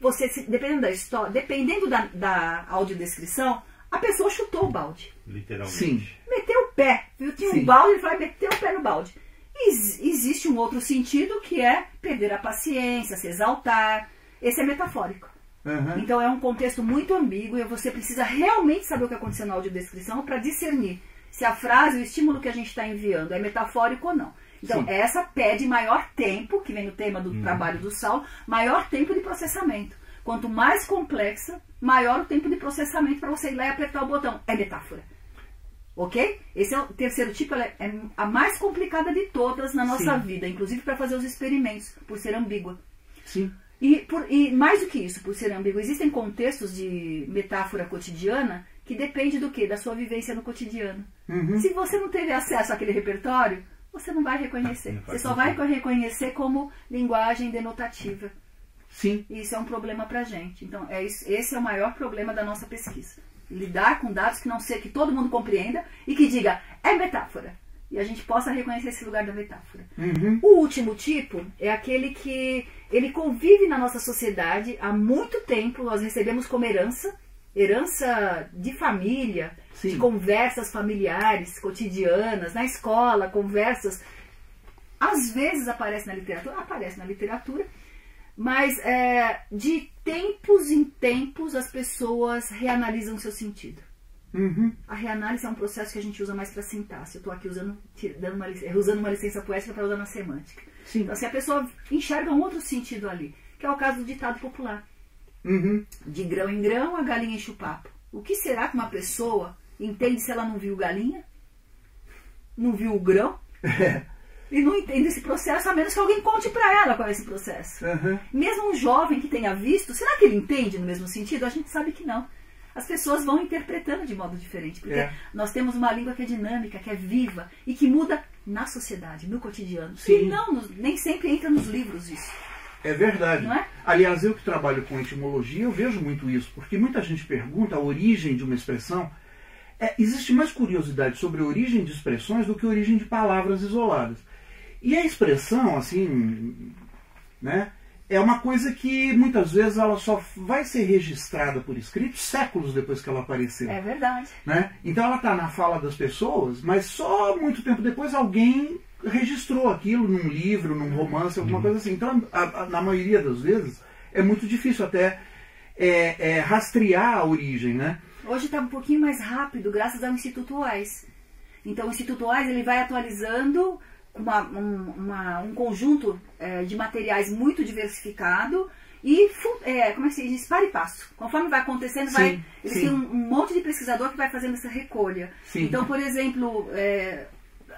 Você, dependendo da história, dependendo da audiodescrição, a pessoa chutou o balde. Literalmente. Sim. Meteu o pé. Viu? Tinha um balde, ele vai meter o pé no balde. E existe um outro sentido que é perder a paciência, se exaltar. Esse é metafórico. Então é um contexto muito ambíguo e você precisa realmente saber o que aconteceu na audiodescrição para discernir se a frase, o estímulo que a gente está enviando é metafórico ou não. Então essa pede maior tempo, que vem no tema do trabalho do Saulo, maior tempo de processamento. Quanto mais complexa, maior o tempo de processamento para você ir lá e apertar o botão. É metáfora. Ok? Esse é o terceiro tipo, ela é a mais complicada de todas na nossa vida, inclusive para fazer os experimentos, por ser ambígua. Sim. E mais do que isso, por ser ambígua, existem contextos de metáfora cotidiana que depende do quê? Da sua vivência no cotidiano. Se você não teve acesso àquele repertório, você não vai reconhecer. Você só vai reconhecer como linguagem denotativa. Sim. Isso é um problema para a gente. Então, esse é o maior problema da nossa pesquisa. Lidar com dados que não sei, que todo mundo compreenda e que diga, é metáfora. E a gente possa reconhecer esse lugar da metáfora. O último tipo é aquele que ele convive na nossa sociedade há muito tempo. Nós recebemos como herança, herança de família, de conversas familiares, cotidianas, na escola, conversas. Às vezes aparece na literatura, mas de tempos em tempos as pessoas reanalisam seu sentido. A reanálise é um processo que a gente usa mais para sintaxe. Eu estou aqui usando uma licença poética para usar na semântica. Então, assim, a pessoa enxerga um outro sentido ali, que é o caso do ditado popular. De grão em grão, a galinha enche o papo. O que será que uma pessoa entende se ela não viu galinha? Não viu o grão? E não entende esse processo, a menos que alguém conte para ela qual é esse processo. Mesmo um jovem que tenha visto, será que ele entende no mesmo sentido? A gente sabe que não. as pessoas vão interpretando de modo diferente, porque nós temos uma língua que é dinâmica, que é viva e que muda na sociedade, no cotidiano. Sim. E não, nem sempre entra nos livros isso. É verdade. Não é? Aliás, eu que trabalho com etimologia, eu vejo muito isso, porque muita gente pergunta a origem de uma expressão. Existe mais curiosidade sobre a origem de expressões do que a origem de palavras isoladas. E a expressão, assim, né, é uma coisa que muitas vezes ela só vai ser registrada por escrito séculos depois que ela apareceu. É verdade. Né? Então ela está na fala das pessoas, mas só muito tempo depois alguém registrou aquilo num livro, num romance, alguma coisa assim. Então, na maioria das vezes, é muito difícil até rastrear a origem, né? Hoje está um pouquinho mais rápido, graças ao Instituto Houaiss. Então, o Instituto Houaiss, ele vai atualizando um conjunto de materiais muito diversificado e, como é que se diz, para e passo. Conforme vai acontecendo, eles têm um monte de pesquisador que vai fazendo essa recolha. Sim. Então, por exemplo,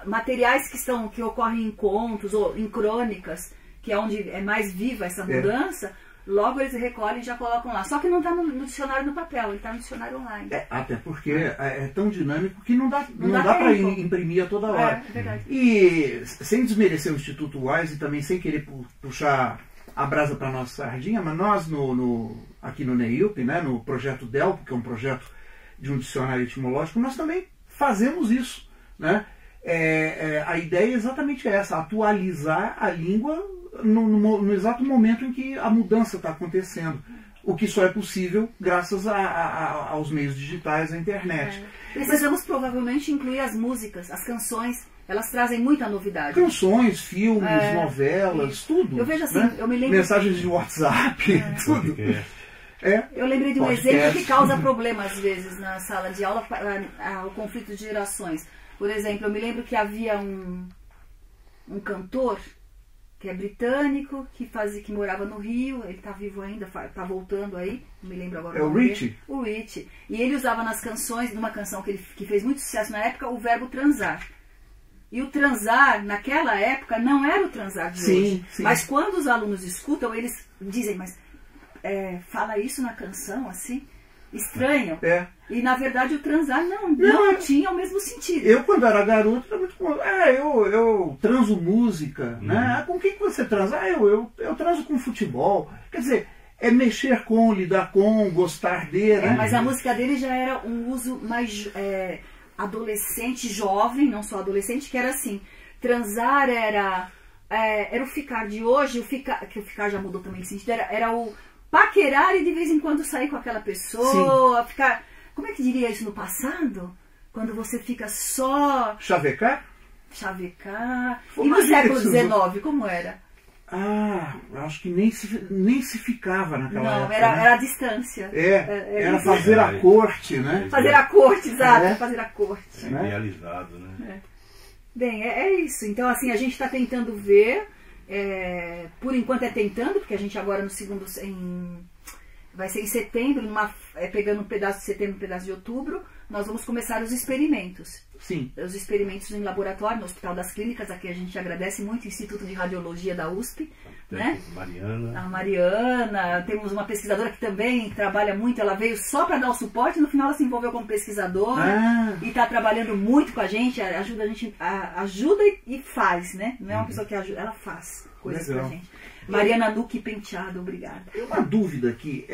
materiais que ocorrem em contos ou em crônicas, que é onde é mais viva essa mudança... Logo eles recolhem e já colocam lá. Só que não está no dicionário no papel, ele está no dicionário online. Até porque é tão dinâmico que não dá para imprimir a toda hora. É verdade. E sem desmerecer o Instituto Houaiss e também sem querer puxar a brasa para a nossa sardinha, mas nós aqui no Neiupe, né, no projeto DELP, que é um projeto de um dicionário etimológico, nós também fazemos isso. Né? A ideia é exatamente essa, atualizar a língua no exato momento em que a mudança está acontecendo, o que só é possível graças aos meios digitais, à internet. Precisamos provavelmente incluir as músicas, as canções, elas trazem muita novidade. Canções, filmes, novelas, tudo. Eu vejo assim, né? Eu me lembro... Mensagens de WhatsApp, tudo. Eu lembrei de um exemplo que causa problema às vezes na sala de aula, o conflito de gerações. Por exemplo, eu me lembro que havia um cantor... que é britânico, que morava no Rio, ele está vivo ainda, está voltando aí, não me lembro agora. É o Richie? O Richie. E ele usava nas canções, numa canção que fez muito sucesso na época, o verbo transar. E o transar, naquela época, não era o transar de hoje. Sim. Mas quando os alunos escutam, eles dizem, mas fala isso na canção, assim? Estranham. E na verdade o transar não tinha o mesmo sentido. Eu quando era garoto era muito comum. Eu transo música, né? Com quem que você transa? Eu transo com futebol. Quer dizer, é mexer com, lidar com, gostar dele. Né? Mas a música dele já era um uso mais adolescente, jovem, não só adolescente, que era assim. Transar era o ficar de hoje, que o ficar já mudou também de sentido, era o paquerar e de vez em quando sair com aquela pessoa, ficar... Como é que diria isso no passado? Quando você fica só... Chavecar? Chavecar... E no século XIX, como era? Ah, acho que nem se ficava naquela época. Não, era a distância. Era fazer a corte, né? Fazer a corte, exato, fazer a corte. Idealizado, né? Bem, é isso. Então, assim, a gente está tentando ver... por enquanto porque a gente agora no segundo... vai ser em setembro, pegando um pedaço de setembro, um pedaço de outubro, nós vamos começar os experimentos. Sim. Os experimentos em laboratório, no Hospital das Clínicas, aqui a gente agradece muito, o Instituto de Radiologia da USP, né? Mariana. A Mariana, temos uma pesquisadora que também trabalha muito, ela veio só para dar o suporte, no final ela se envolveu como pesquisadora e está trabalhando muito com a gente, ajuda e faz, né? Não é uma pessoa que ajuda, ela faz coisas com a gente. Mariana Duque Penteado, obrigada. Tem uma dúvida aqui.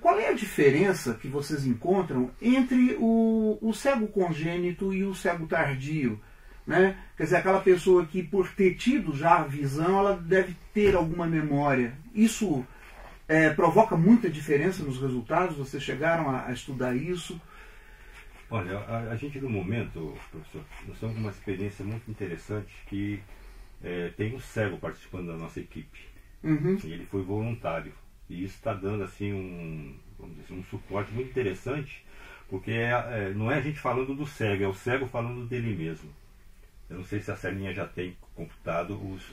Qual é a diferença que vocês encontram entre o cego congênito e o cego tardio? Né? Quer dizer, aquela pessoa que por ter tido já a visão, ela deve ter alguma memória. Isso provoca muita diferença nos resultados? Vocês chegaram a estudar isso? Olha, a gente no momento, professor, nós estamos com uma experiência muito interessante que... tem um cego participando da nossa equipe. E ele foi voluntário. E isso está dando assim um suporte muito interessante, porque não é a gente falando do cego, é o cego falando dele mesmo. Eu não sei se a Celinha já tem computado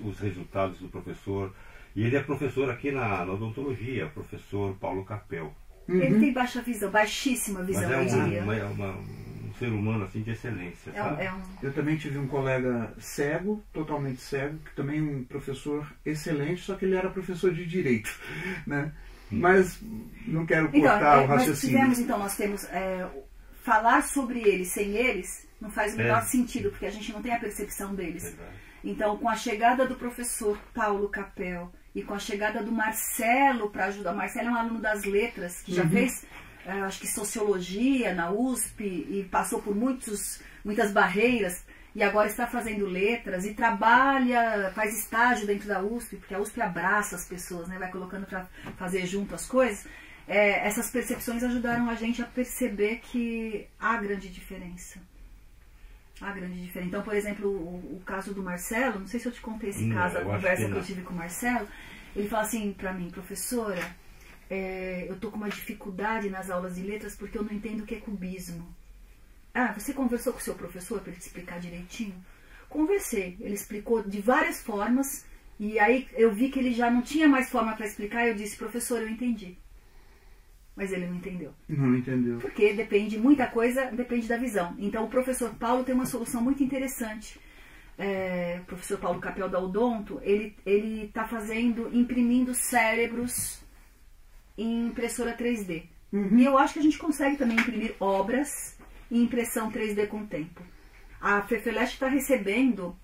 os resultados do professor. E ele é professor aqui na odontologia, professor Paulo Capel. Ele tem baixa visão, baixíssima visão, eu diria. Um ser humano assim de excelência. Eu também tive um colega cego, totalmente cego, que também um professor excelente, só que ele era professor de direito, né? Mas não quero cortar o raciocínio. Nós tivemos, então, nós temos... falar sobre eles sem eles não faz o menor sentido, porque a gente não tem a percepção deles. Verdade. Então, com a chegada do professor Paulo Capel e com a chegada do Marcelo para ajudar... O Marcelo é um aluno das letras, que já fez, acho que, sociologia na USP e passou por muitas barreiras e agora está fazendo letras e trabalha, faz estágio dentro da USP, porque a USP abraça as pessoas, né? Vai colocando para fazer junto as coisas. Essas percepções ajudaram a gente a perceber que há grande diferença. Há grande diferença. Então, por exemplo, o caso do Marcelo, não sei se eu te contei esse caso, a conversa que eu tive com o Marcelo, ele falou assim para mim: professora, eu tô com uma dificuldade nas aulas de letras porque eu não entendo o que é cubismo. Ah, você conversou com o seu professor para ele te explicar direitinho? Conversei, ele explicou de várias formas e aí eu vi que ele já não tinha mais forma para explicar e eu disse: professor, eu entendi. Mas ele não entendeu. Não entendeu. Porque depende, muita coisa depende da visão. Então o professor Paulo tem uma solução muito interessante. O professor Paulo Capel da Odonto, ele está imprimindo cérebros em impressora 3D. E eu acho que a gente consegue também imprimir obras em impressão 3D com o tempo. A FEFELESH está recebendo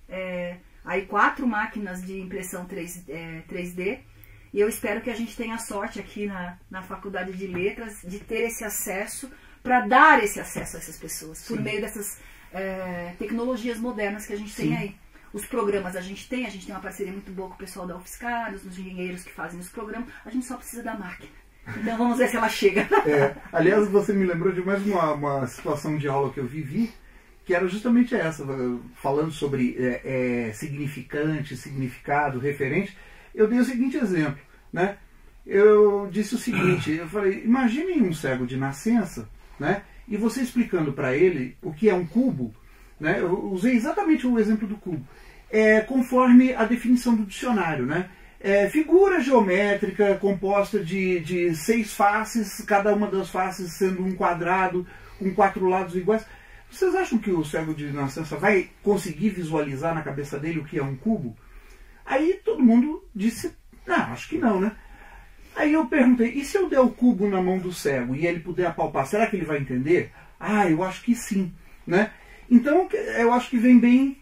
aí 4 máquinas de impressão 3D. E eu espero que a gente tenha sorte aqui na Faculdade de Letras de ter esse acesso, para dar esse acesso a essas pessoas, por meio dessas tecnologias modernas que a gente tem aí. Os programas a gente tem uma parceria muito boa com o pessoal da UFSCar, os engenheiros que fazem os programas, a gente só precisa da máquina. Então vamos ver se ela chega. Aliás, você me lembrou de mais uma situação de aula que eu vivi, que era justamente essa, falando sobre significante, significado, referente. Eu dei o seguinte exemplo, né? Eu disse o seguinte, eu falei: imaginem um cego de nascença, né? E você explicando para ele o que é um cubo, né? Eu usei exatamente o exemplo do cubo, conforme a definição do dicionário, né? Figura geométrica composta de 6 faces, cada uma das faces sendo um quadrado com 4 lados iguais. Vocês acham que o cego de nascença vai conseguir visualizar na cabeça dele o que é um cubo? Aí todo mundo disse: ah, acho que não, né? Aí eu perguntei: e se eu der o cubo na mão do cego e ele puder apalpar, será que ele vai entender? Ah, eu acho que sim, né? Então eu acho que vem bem.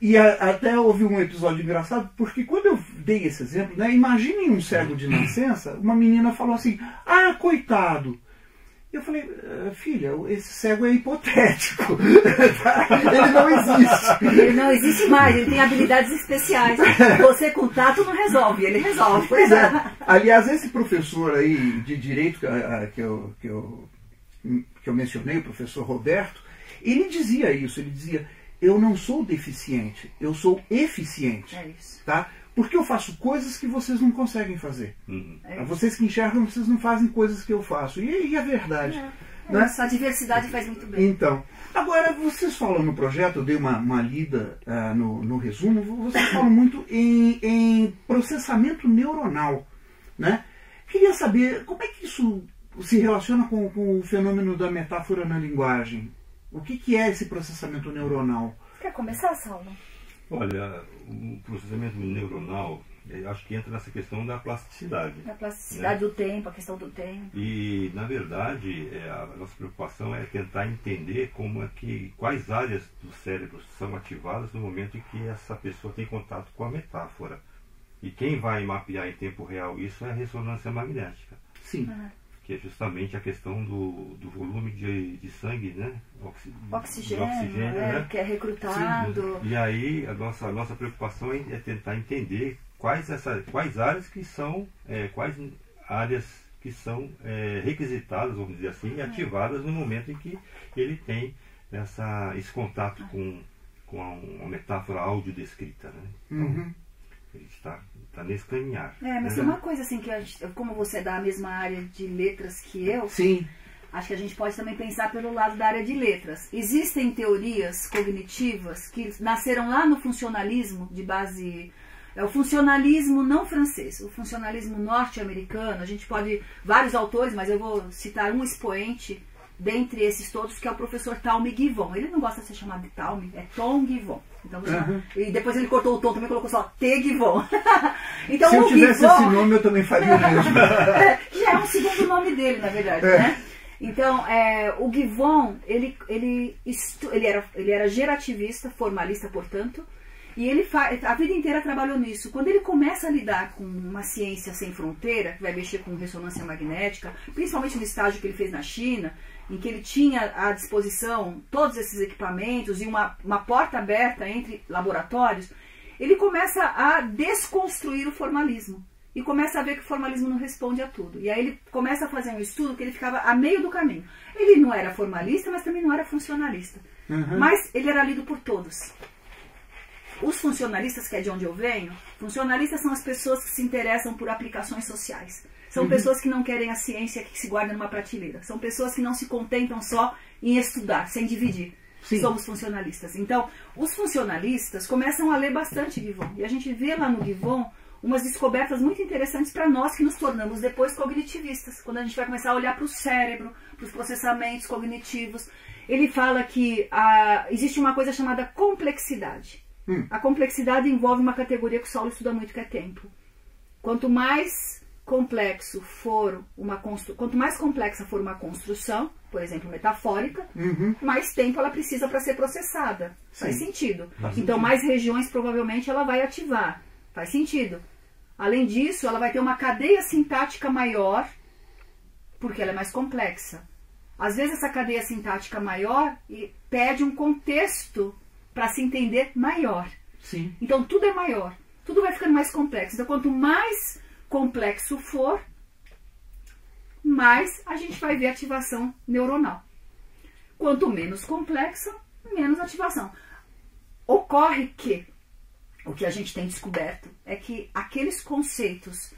E até houve um episódio engraçado, porque quando eu dei esse exemplo, né? Imaginem um cego de nascença, uma menina falou assim: ah, coitado. Eu falei: filha, esse cego é hipotético. Ele não existe. Ele não existe mais, ele tem habilidades especiais. Você com tato não resolve, ele resolve. Pois é. Aliás, esse professor aí de direito que eu mencionei, o professor Roberto, ele dizia isso, ele dizia: eu não sou deficiente, eu sou eficiente. É isso. Tá? Porque eu faço coisas que vocês não conseguem fazer. Vocês que enxergam, vocês não fazem coisas que eu faço. E é verdade. Né? Essa diversidade faz muito bem. Então, agora, vocês falam no projeto, eu dei uma lida no resumo, vocês falam muito em processamento neuronal. Né? Queria saber como é que isso se relaciona com o fenômeno da metáfora na linguagem. O que é esse processamento neuronal? Quer começar, Saulo? Olha, o processamento neuronal, acho que entra nessa questão da plasticidade. Da plasticidade, né? Do tempo, a questão do tempo. E, na verdade, a nossa preocupação é tentar entender como é que, quais áreas do cérebro são ativadas no momento em que essa pessoa tem contato com a metáfora. E quem vai mapear em tempo real isso é a ressonância magnética. Sim. Que é justamente a questão do volume de sangue, né? Oxigênio, né? Que é recrutado. Sim. E aí a nossa preocupação é tentar entender quais áreas que são requisitadas, vamos dizer assim, e ativadas no momento em que ele tem esse contato com uma metáfora audiodescrita, né? Então, ele está nesse caminhar. Mas tem uma coisa assim que como você é da mesma área de letras que eu, sim, acho que a gente pode também pensar pelo lado da área de letras. Existem teorias cognitivas que nasceram lá no funcionalismo de base. É o funcionalismo não francês, o funcionalismo norte-americano. A gente pode. Vários autores, mas eu vou citar um expoente dentre esses todos, que é o professor Talmy Givón. Ele não gosta de ser chamado de Talmy, é Tom Givón. Então, uhum. E depois ele cortou o tom também e colocou só T. Givón. Então, se eu tivesse Givón, esse nome, eu também faria mesmo. Que já é um segundo nome dele, na verdade, né? Então, o Givón, ele era gerativista, formalista, portanto, e ele a vida inteira trabalhou nisso. Quando ele começa a lidar com uma ciência sem fronteira, que vai mexer com ressonância magnética, principalmente no estágio que ele fez na China, em que ele tinha à disposição todos esses equipamentos e uma porta aberta entre laboratórios, ele começa a desconstruir o formalismo e começa a ver que o formalismo não responde a tudo. E aí ele começa a fazer um estudo que ele ficava a meio do caminho. Ele não era formalista, mas também não era funcionalista. Uhum. Mas ele era lido por todos. Os funcionalistas, que é de onde eu venho, funcionalistas são as pessoas que se interessam por aplicações sociais. São uhum. pessoas que não querem a ciência que se guarda numa prateleira. São pessoas que não se contentam só em estudar, sem dividir. Sim. Somos funcionalistas. Então, os funcionalistas começam a ler bastante Givón. E a gente vê lá no Givón umas descobertas muito interessantes para nós, que nos tornamos depois cognitivistas. Quando a gente vai começar a olhar para o cérebro, para os processamentos cognitivos. Ele fala que existe uma coisa chamada complexidade. A complexidade envolve uma categoria que o Saulo estuda muito, que é tempo. Quanto mais complexo for uma quanto mais complexa for uma construção, por exemplo, metafórica, uhum. mais tempo ela precisa para ser processada. Sim. Faz sentido. Faz então, sentido. Mais regiões provavelmente ela vai ativar. Faz sentido. Além disso, ela vai ter uma cadeia sintática maior, porque ela é mais complexa. Às vezes, essa cadeia sintática maior pede um contexto para se entender maior. Sim. Então, tudo é maior. Tudo vai ficando mais complexo. Então, quanto mais complexo for, mais a gente vai ver ativação neuronal. Quanto menos complexa, menos ativação. Ocorre que o que a gente tem descoberto é que aqueles conceitos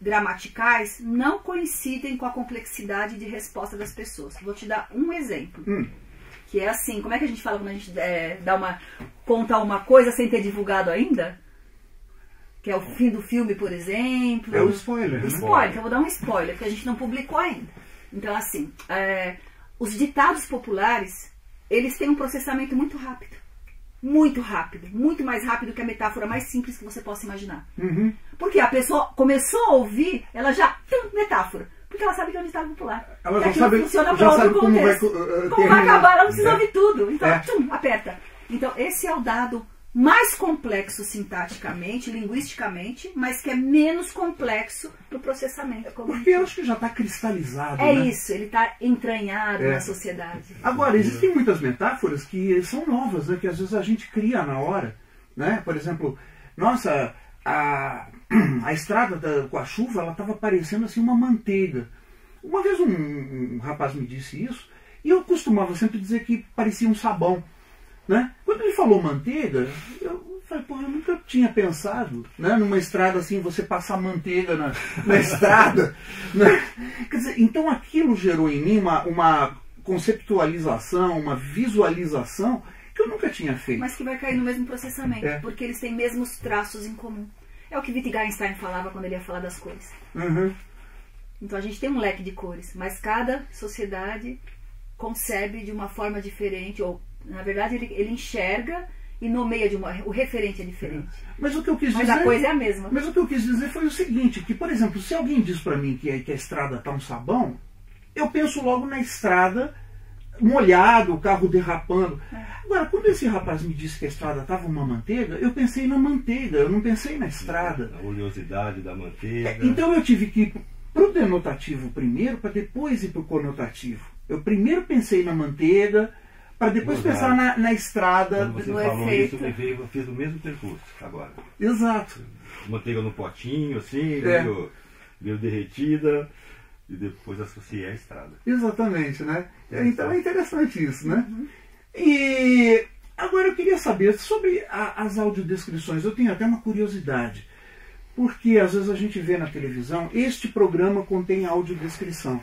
gramaticais não coincidem com a complexidade de resposta das pessoas. Vou te dar um exemplo. Que é assim, como é que a gente fala quando a gente conta uma coisa sem ter divulgado ainda? Que é o fim do filme, por exemplo. É um spoiler. Spoiler, eu vou dar um spoiler, porque a gente não publicou ainda. Então, assim, os ditados populares, eles têm um processamento muito rápido. Muito rápido. Muito mais rápido que a metáfora mais simples que você possa imaginar. Uhum. Porque a pessoa começou a ouvir, ela já... metáfora. Porque ela sabe que é um ditado popular. Ela já sabe, funciona para outro contexto. Como vai acabar, ela não precisa ouvir tudo. Então, aperta. Então, esse é o dado mais complexo sintaticamente, linguisticamente, mas que é menos complexo para o processamento. Porque eu acho que já está cristalizado. É isso, ele está entranhado na sociedade. Agora, existem muitas metáforas que são novas, né? Que às vezes a gente cria na hora. Né? Por exemplo, nossa... A estrada com a chuva, ela estava parecendo assim uma manteiga. Uma vez um rapaz me disse isso, e eu costumava sempre dizer que parecia um sabão, né? Quando ele falou manteiga, eu falei, pô, eu nunca tinha pensado, né, numa estrada assim, você passar manteiga na estrada, né? Quer dizer, então aquilo gerou em mim uma conceptualização, uma visualização que eu nunca tinha feito. Mas que vai cair no mesmo processamento, porque eles têm mesmos traços em comum. É o que Wittgenstein falava quando ele ia falar das cores. Uhum. Então a gente tem um leque de cores, mas cada sociedade concebe de uma forma diferente, ou na verdade ele enxerga e nomeia de uma... O referente é diferente. Mas o que eu quis dizer... Mas a coisa é a mesma. Mas o que eu quis dizer foi o seguinte, que, por exemplo, se alguém diz para mim que a estrada tá um sabão, eu penso logo na estrada molhado, o carro derrapando. Agora, quando esse rapaz me disse que a estrada estava uma manteiga, eu pensei na manteiga, eu não pensei na estrada. A oleosidade da manteiga. Então eu tive que ir para o denotativo primeiro, para depois ir para o conotativo. Eu primeiro pensei na manteiga, para depois pensar na estrada. Quando você falou isso, eu fiz o mesmo percurso agora. Exato. Manteiga no potinho, assim, meio derretida. E depois associar a estrada. Exatamente, né? Então é interessante isso, né? Uhum. E agora eu queria saber sobre as audiodescrições. Eu tenho até uma curiosidade. Porque às vezes a gente vê na televisão, este programa contém audiodescrição.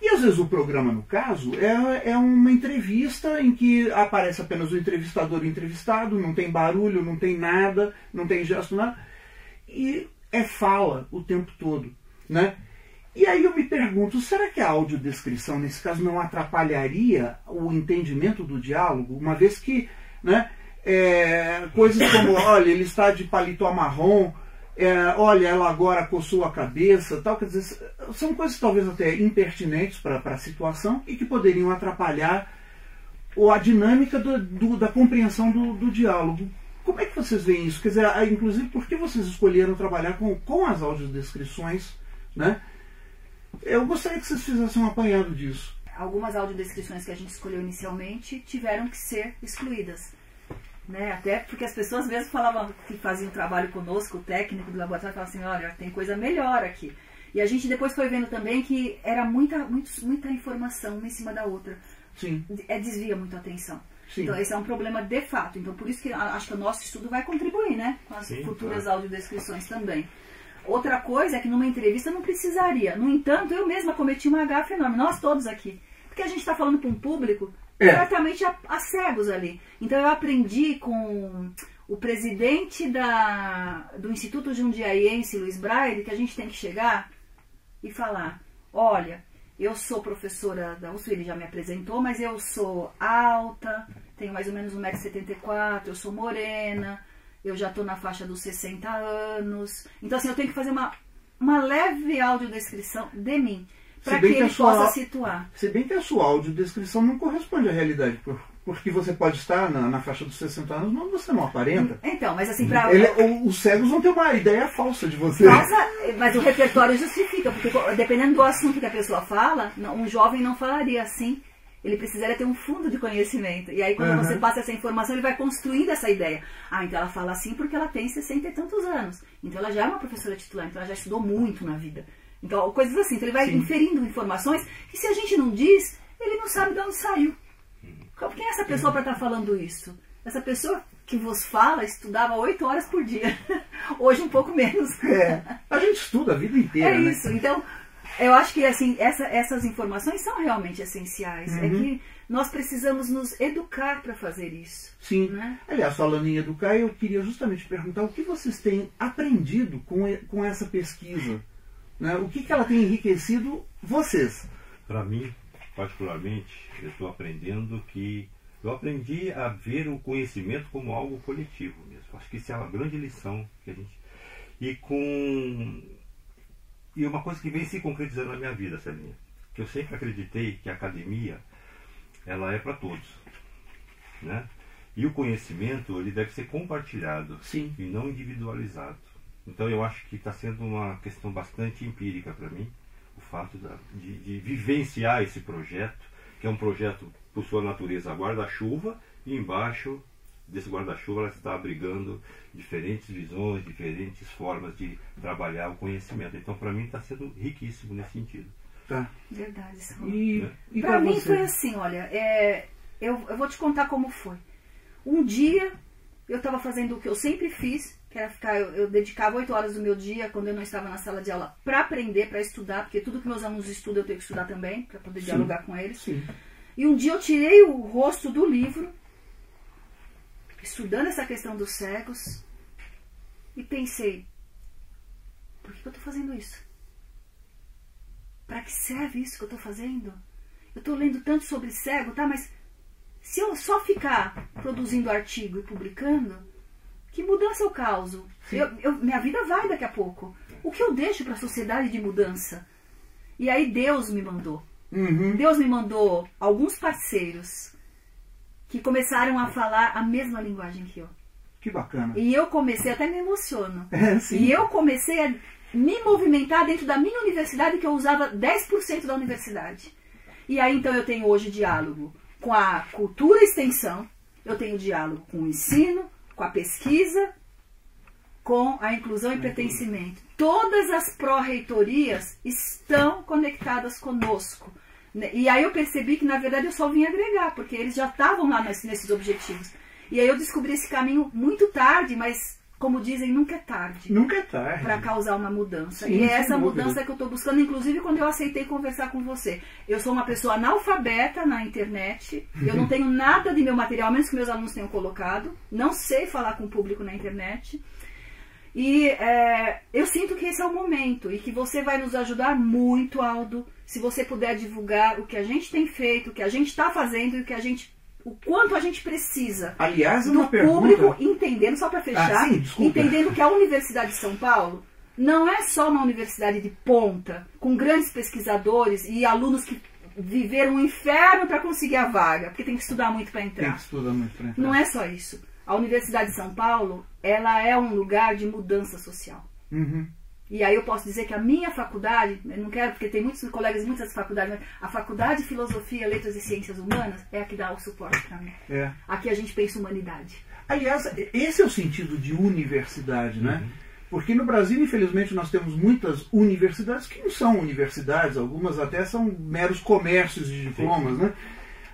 E às vezes o programa, no caso, é uma entrevista em que aparece apenas o entrevistador e o entrevistado, não tem barulho, não tem nada, não tem gesto, nada. E é fala o tempo todo, né? E aí eu me pergunto, será que a audiodescrição, nesse caso, não atrapalharia o entendimento do diálogo? Uma vez que, né, coisas como, olha, ele está de paletó marrom, olha, ela agora coçou a cabeça, tal, quer dizer, são coisas talvez até impertinentes para a situação e que poderiam atrapalhar a dinâmica da compreensão do diálogo. Como é que vocês veem isso? Quer dizer, inclusive, por que vocês escolheram trabalhar com as audiodescrições, né? Eu gostaria que vocês fizessem um apanhado disso. Algumas audiodescrições que a gente escolheu inicialmente tiveram que ser excluídas, né? Até porque as pessoas mesmo falavam que faziam trabalho conosco, o técnico do laboratório falava assim, olha, tem coisa melhor aqui. E a gente depois foi vendo também que era muita informação uma em cima da outra. Sim. Desvia muito a atenção. Sim. Então esse é um problema de fato. Então por isso que acho que o nosso estudo vai contribuir, né? Com as futuras audiodescrições também. Outra coisa é que numa entrevista não precisaria. No entanto, eu mesma cometi uma gafe enorme, nós todos aqui. Porque a gente está falando para um público completamente a cegos ali. Então eu aprendi com o presidente do Instituto Jundiaiense, Luiz Braille, que a gente tem que chegar e falar, olha, eu sou professora da USP, ele já me apresentou, mas eu sou alta, tenho mais ou menos 1,74 m, eu sou morena, eu já estou na faixa dos 60 anos. Então, assim, eu tenho que fazer uma leve audiodescrição de mim, para que ele possa situar. Se bem que a sua audiodescrição não corresponde à realidade, porque você pode estar na faixa dos 60 anos, mas você não aparenta. Então, mas assim, para... Os cegos vão ter uma ideia falsa de você. Mas o repertório justifica, porque dependendo do assunto que a pessoa fala, um jovem não falaria assim. Ele precisaria ter um fundo de conhecimento. E aí, quando você passa essa informação, ele vai construindo essa ideia. Ah, então ela fala assim porque ela tem 60 e tantos anos. Então ela já é uma professora titular, então ela já estudou muito na vida. Então, coisas assim. Então ele vai inferindo informações que, se a gente não diz, ele não sabe de onde saiu. Quem é essa pessoa para estar falando isso? Essa pessoa que vos fala estudava 8 horas por dia. Hoje, um pouco menos. A gente estuda a vida inteira. É isso. Né? Então... eu acho que assim, essas informações são realmente essenciais. É que nós precisamos nos educar para fazer isso. Sim. Né? Aliás, falando em educar, eu queria justamente perguntar o que vocês têm aprendido com essa pesquisa. Né? O que ela tem enriquecido vocês? Para mim, particularmente, eu estou aprendendo que... eu aprendi a ver o conhecimento como algo coletivo mesmo. Acho que isso é uma grande lição que a gente... E uma coisa que vem se concretizando na minha vida, Celinha, que eu sempre acreditei que a academia, ela é para todos, né? E o conhecimento, ele deve ser compartilhado. Sim. E não individualizado. Então eu acho que está sendo uma questão bastante empírica para mim, o fato de vivenciar esse projeto, que é um projeto, por sua natureza, guarda-chuva, e embaixo desse guarda-chuva ela está abrigando diferentes visões, diferentes formas de trabalhar o conhecimento. Então, para mim, está sendo riquíssimo nesse sentido. Tá. Verdade, Saulo. E para mim foi assim, olha, eu vou te contar como foi. Um dia, eu estava fazendo o que eu sempre fiz, que era ficar, eu dedicava 8 horas do meu dia, quando eu não estava na sala de aula, para aprender, para estudar, porque tudo que meus alunos estudam, eu tenho que estudar também, para poder dialogar com eles. Sim. E um dia eu tirei o rosto do livro, estudando essa questão dos cegos, e pensei, por que eu estou fazendo isso? Para que serve isso que eu estou fazendo? Eu estou lendo tanto sobre cego, tá? Mas se eu só ficar produzindo artigo e publicando, que mudança eu causo? Minha vida vai daqui a pouco. O que eu deixo para a sociedade de mudança? E aí Deus me mandou. Deus me mandou alguns parceiros que começaram a falar a mesma linguagem que eu. Que bacana. E eu comecei, até me emociono. E eu comecei a me movimentar dentro da minha universidade, que eu usava 10% da universidade. E aí, então, eu tenho hoje diálogo com a cultura e extensão, eu tenho diálogo com o ensino, com a pesquisa, com a inclusão e pertencimento. Todas as pró-reitorias estão conectadas conosco. E aí eu percebi que, na verdade, eu só vim agregar, porque eles já estavam lá nesses objetivos. E aí eu descobri esse caminho muito tarde, mas, como dizem, nunca é tarde. Nunca é tarde. Para causar uma mudança. Sim, e é essa mudança que eu estou buscando, inclusive quando eu aceitei conversar com você. Eu sou uma pessoa analfabeta na internet, eu não tenho nada de meu material, a menos que meus alunos tenham colocado, não sei falar com o público na internet. E eu sinto que esse é o momento e que você vai nos ajudar muito, Aldo, se você puder divulgar o que a gente tem feito, o que a gente está fazendo e o quanto a gente precisa. Aliás, uma pergunta... público entendendo, só para fechar, entendendo que a Universidade de São Paulo não é só uma universidade de ponta, com grandes pesquisadores e alunos que viveram um inferno para conseguir a vaga, porque tem que estudar muito para entrar. Tem que estudar muito para entrar. Não é só isso. A Universidade de São Paulo, ela é um lugar de mudança social. Uhum. E aí eu posso dizer que a minha faculdade, eu não quero porque tem muitos colegas de muitas faculdades, mas a Faculdade de Filosofia, Letras e Ciências Humanas é a que dá o suporte para mim. É. Aqui a gente pensa humanidade. Aliás, esse é o sentido de universidade, né? Uhum. Porque no Brasil, infelizmente, nós temos muitas universidades que não são universidades, algumas até são meros comércios de diplomas, né?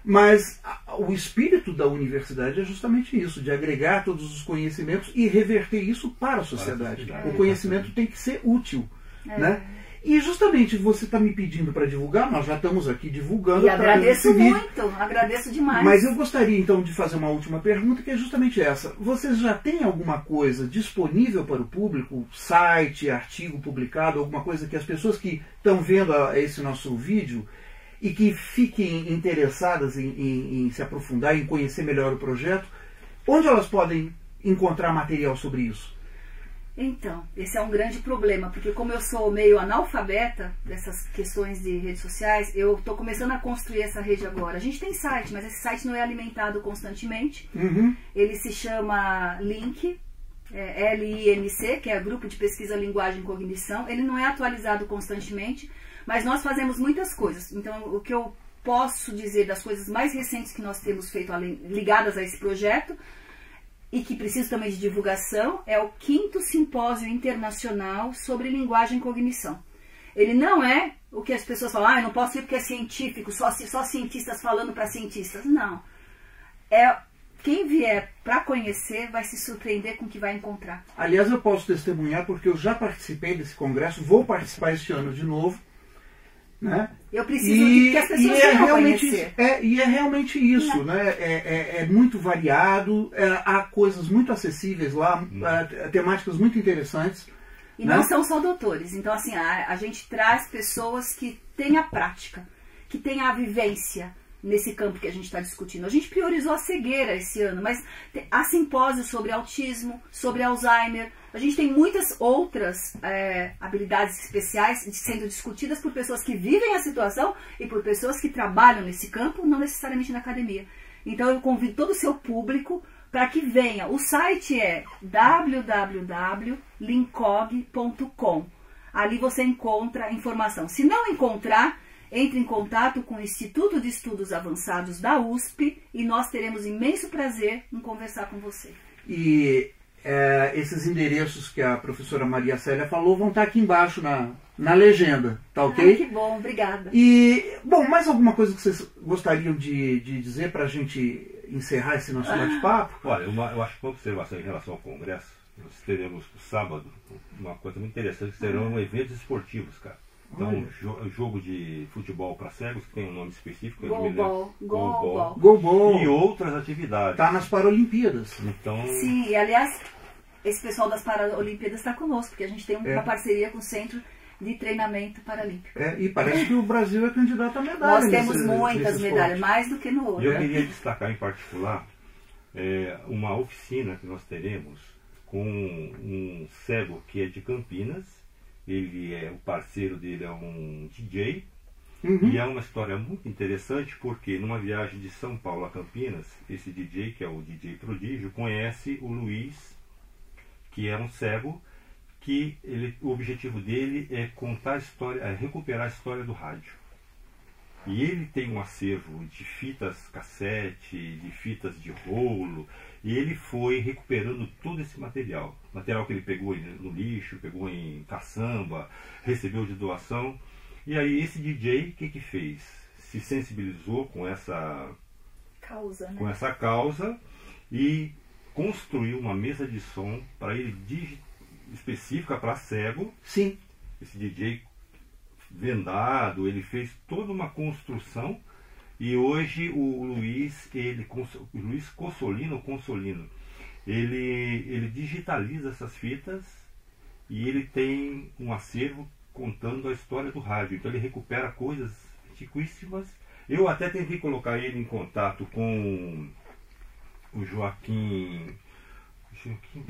Mas o espírito da universidade é justamente isso, de agregar todos os conhecimentos e reverter isso para a sociedade. O conhecimento tem que ser útil, né? E justamente você está me pedindo para divulgar, nós já estamos aqui divulgando. E agradeço muito, agradeço demais. Mas eu gostaria então de fazer uma última pergunta, que é justamente essa. Vocês já têm alguma coisa disponível para o público? Site, artigo publicado, alguma coisa que as pessoas que estão vendo esse nosso vídeo e que fiquem interessadas em se aprofundar, em conhecer melhor o projeto, onde elas podem encontrar material sobre isso? Então, esse é um grande problema, porque como eu sou meio analfabeta dessas questões de redes sociais, eu estou começando a construir essa rede agora. A gente tem site, mas esse site não é alimentado constantemente. Uhum. Ele se chama LINC, L-I-N-C, que é Grupo de Pesquisa Linguagem e Cognição. Ele não é atualizado constantemente, mas nós fazemos muitas coisas. Então, o que eu posso dizer das coisas mais recentes que nós temos feito ligadas a esse projeto... e que precisa também de divulgação, é o 5º Simpósio Internacional sobre Linguagem e Cognição. Ele não é o que as pessoas falam, ah, eu não posso ir porque é científico, só cientistas falando para cientistas. Não. É, quem vier para conhecer vai se surpreender com o que vai encontrar. Aliás, eu posso testemunhar porque eu já participei desse congresso, vou participar este ano de novo. Né? Eu preciso que as pessoas e é realmente isso, não. Né? É muito variado, há coisas muito acessíveis lá, temáticas muito interessantes. E né? Não são só doutores, então assim, a gente traz pessoas que têm a prática, que têm a vivência nesse campo que a gente está discutindo. A gente priorizou a cegueira esse ano, mas há simpósios sobre autismo, sobre Alzheimer. A gente tem muitas outras habilidades especiais sendo discutidas por pessoas que vivem a situação e por pessoas que trabalham nesse campo, não necessariamente na academia. Então eu convido todo o seu público para que venha. O site é www.lincog.com. Ali você encontra informação. Se não encontrar, entre em contato com o Instituto de Estudos Avançados da USP e nós teremos imenso prazer em conversar com você. E esses endereços que a professora Maria Célia falou vão estar aqui embaixo na legenda, tá ok? Ai, que bom, obrigada. E, bom, mais alguma coisa que vocês gostariam de dizer para a gente encerrar esse nosso bate-papo? Olha, eu acho que uma observação em relação ao congresso, nós teremos no sábado uma coisa muito interessante, que serão eventos esportivos, cara. Então, jogo de futebol para cegos, que tem um nome específico. Golbol. E outras atividades. Está nas Paralimpíadas. Então... Sim, e aliás, esse pessoal das Paralimpíadas está conosco, porque a gente tem uma parceria com o Centro de Treinamento Paralímpico. E parece que o Brasil é candidato a medalha. Nós temos muitas medalhas, mais do que no ouro. Eu queria destacar em particular uma oficina que nós teremos com um cego que é de Campinas. Ele é, o parceiro dele é um DJ. Uhum. E é uma história muito interessante porque numa viagem de São Paulo a Campinas, esse DJ, que é o DJ Prodígio, conhece o Luiz, que é um cego, que o objetivo dele é contar a história, é recuperar a história do rádio. E ele tem um acervo de fitas cassete, de fitas de rolo, e ele foi recuperando todo esse material. Material que ele pegou no lixo, pegou em caçamba, recebeu de doação. E aí esse DJ, o que fez? Se sensibilizou com essa causa, né? Com essa causa, e construiu uma mesa de som para ele específica para cego. Sim. Esse DJ vendado, ele fez toda uma construção, e hoje o Luiz Consolino, ele digitaliza essas fitas E ele tem um acervo contando a história do rádio. Então ele recupera coisas antiquíssimas. Eu até tentei colocar ele em contato com o Joaquim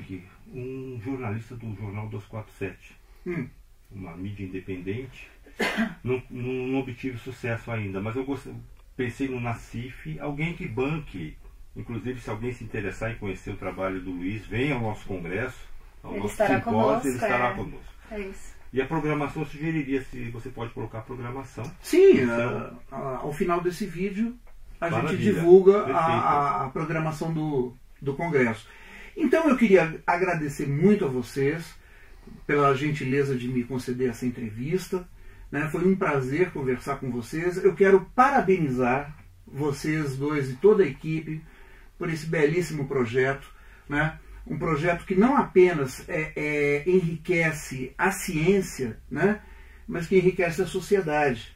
Pier, um jornalista do Jornal 247, uma mídia independente. Não obtive sucesso ainda, mas eu pensei no Nassif, alguém que banque. Inclusive, se alguém se interessar em conhecer o trabalho do Luiz, venha ao nosso congresso, ao nosso simpósio, ele estará conosco. É isso. E a programação, eu sugeriria, se você pode colocar a programação. Sim, então, ao final desse vídeo a gente divulga a programação do congresso. Então eu queria agradecer muito a vocês pela gentileza de me conceder essa entrevista. Foi um prazer conversar com vocês. Eu quero parabenizar vocês dois e toda a equipe por esse belíssimo projeto, Um projeto que não apenas enriquece a ciência, mas que enriquece a sociedade,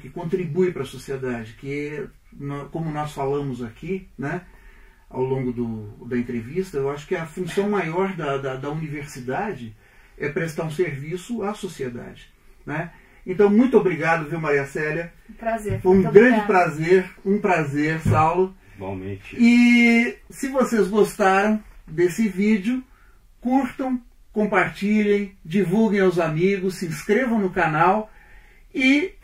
que contribui para a sociedade, que, como nós falamos aqui, ao longo da entrevista, eu acho que a função maior da universidade é prestar um serviço à sociedade, Então, muito obrigado, viu, Maria Célia? Prazer. Foi um grande prazer, Saulo. Igualmente. E se vocês gostaram desse vídeo, curtam, compartilhem, divulguem aos amigos, se inscrevam no canal e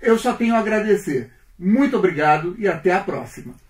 eu só tenho a agradecer. Muito obrigado e até a próxima.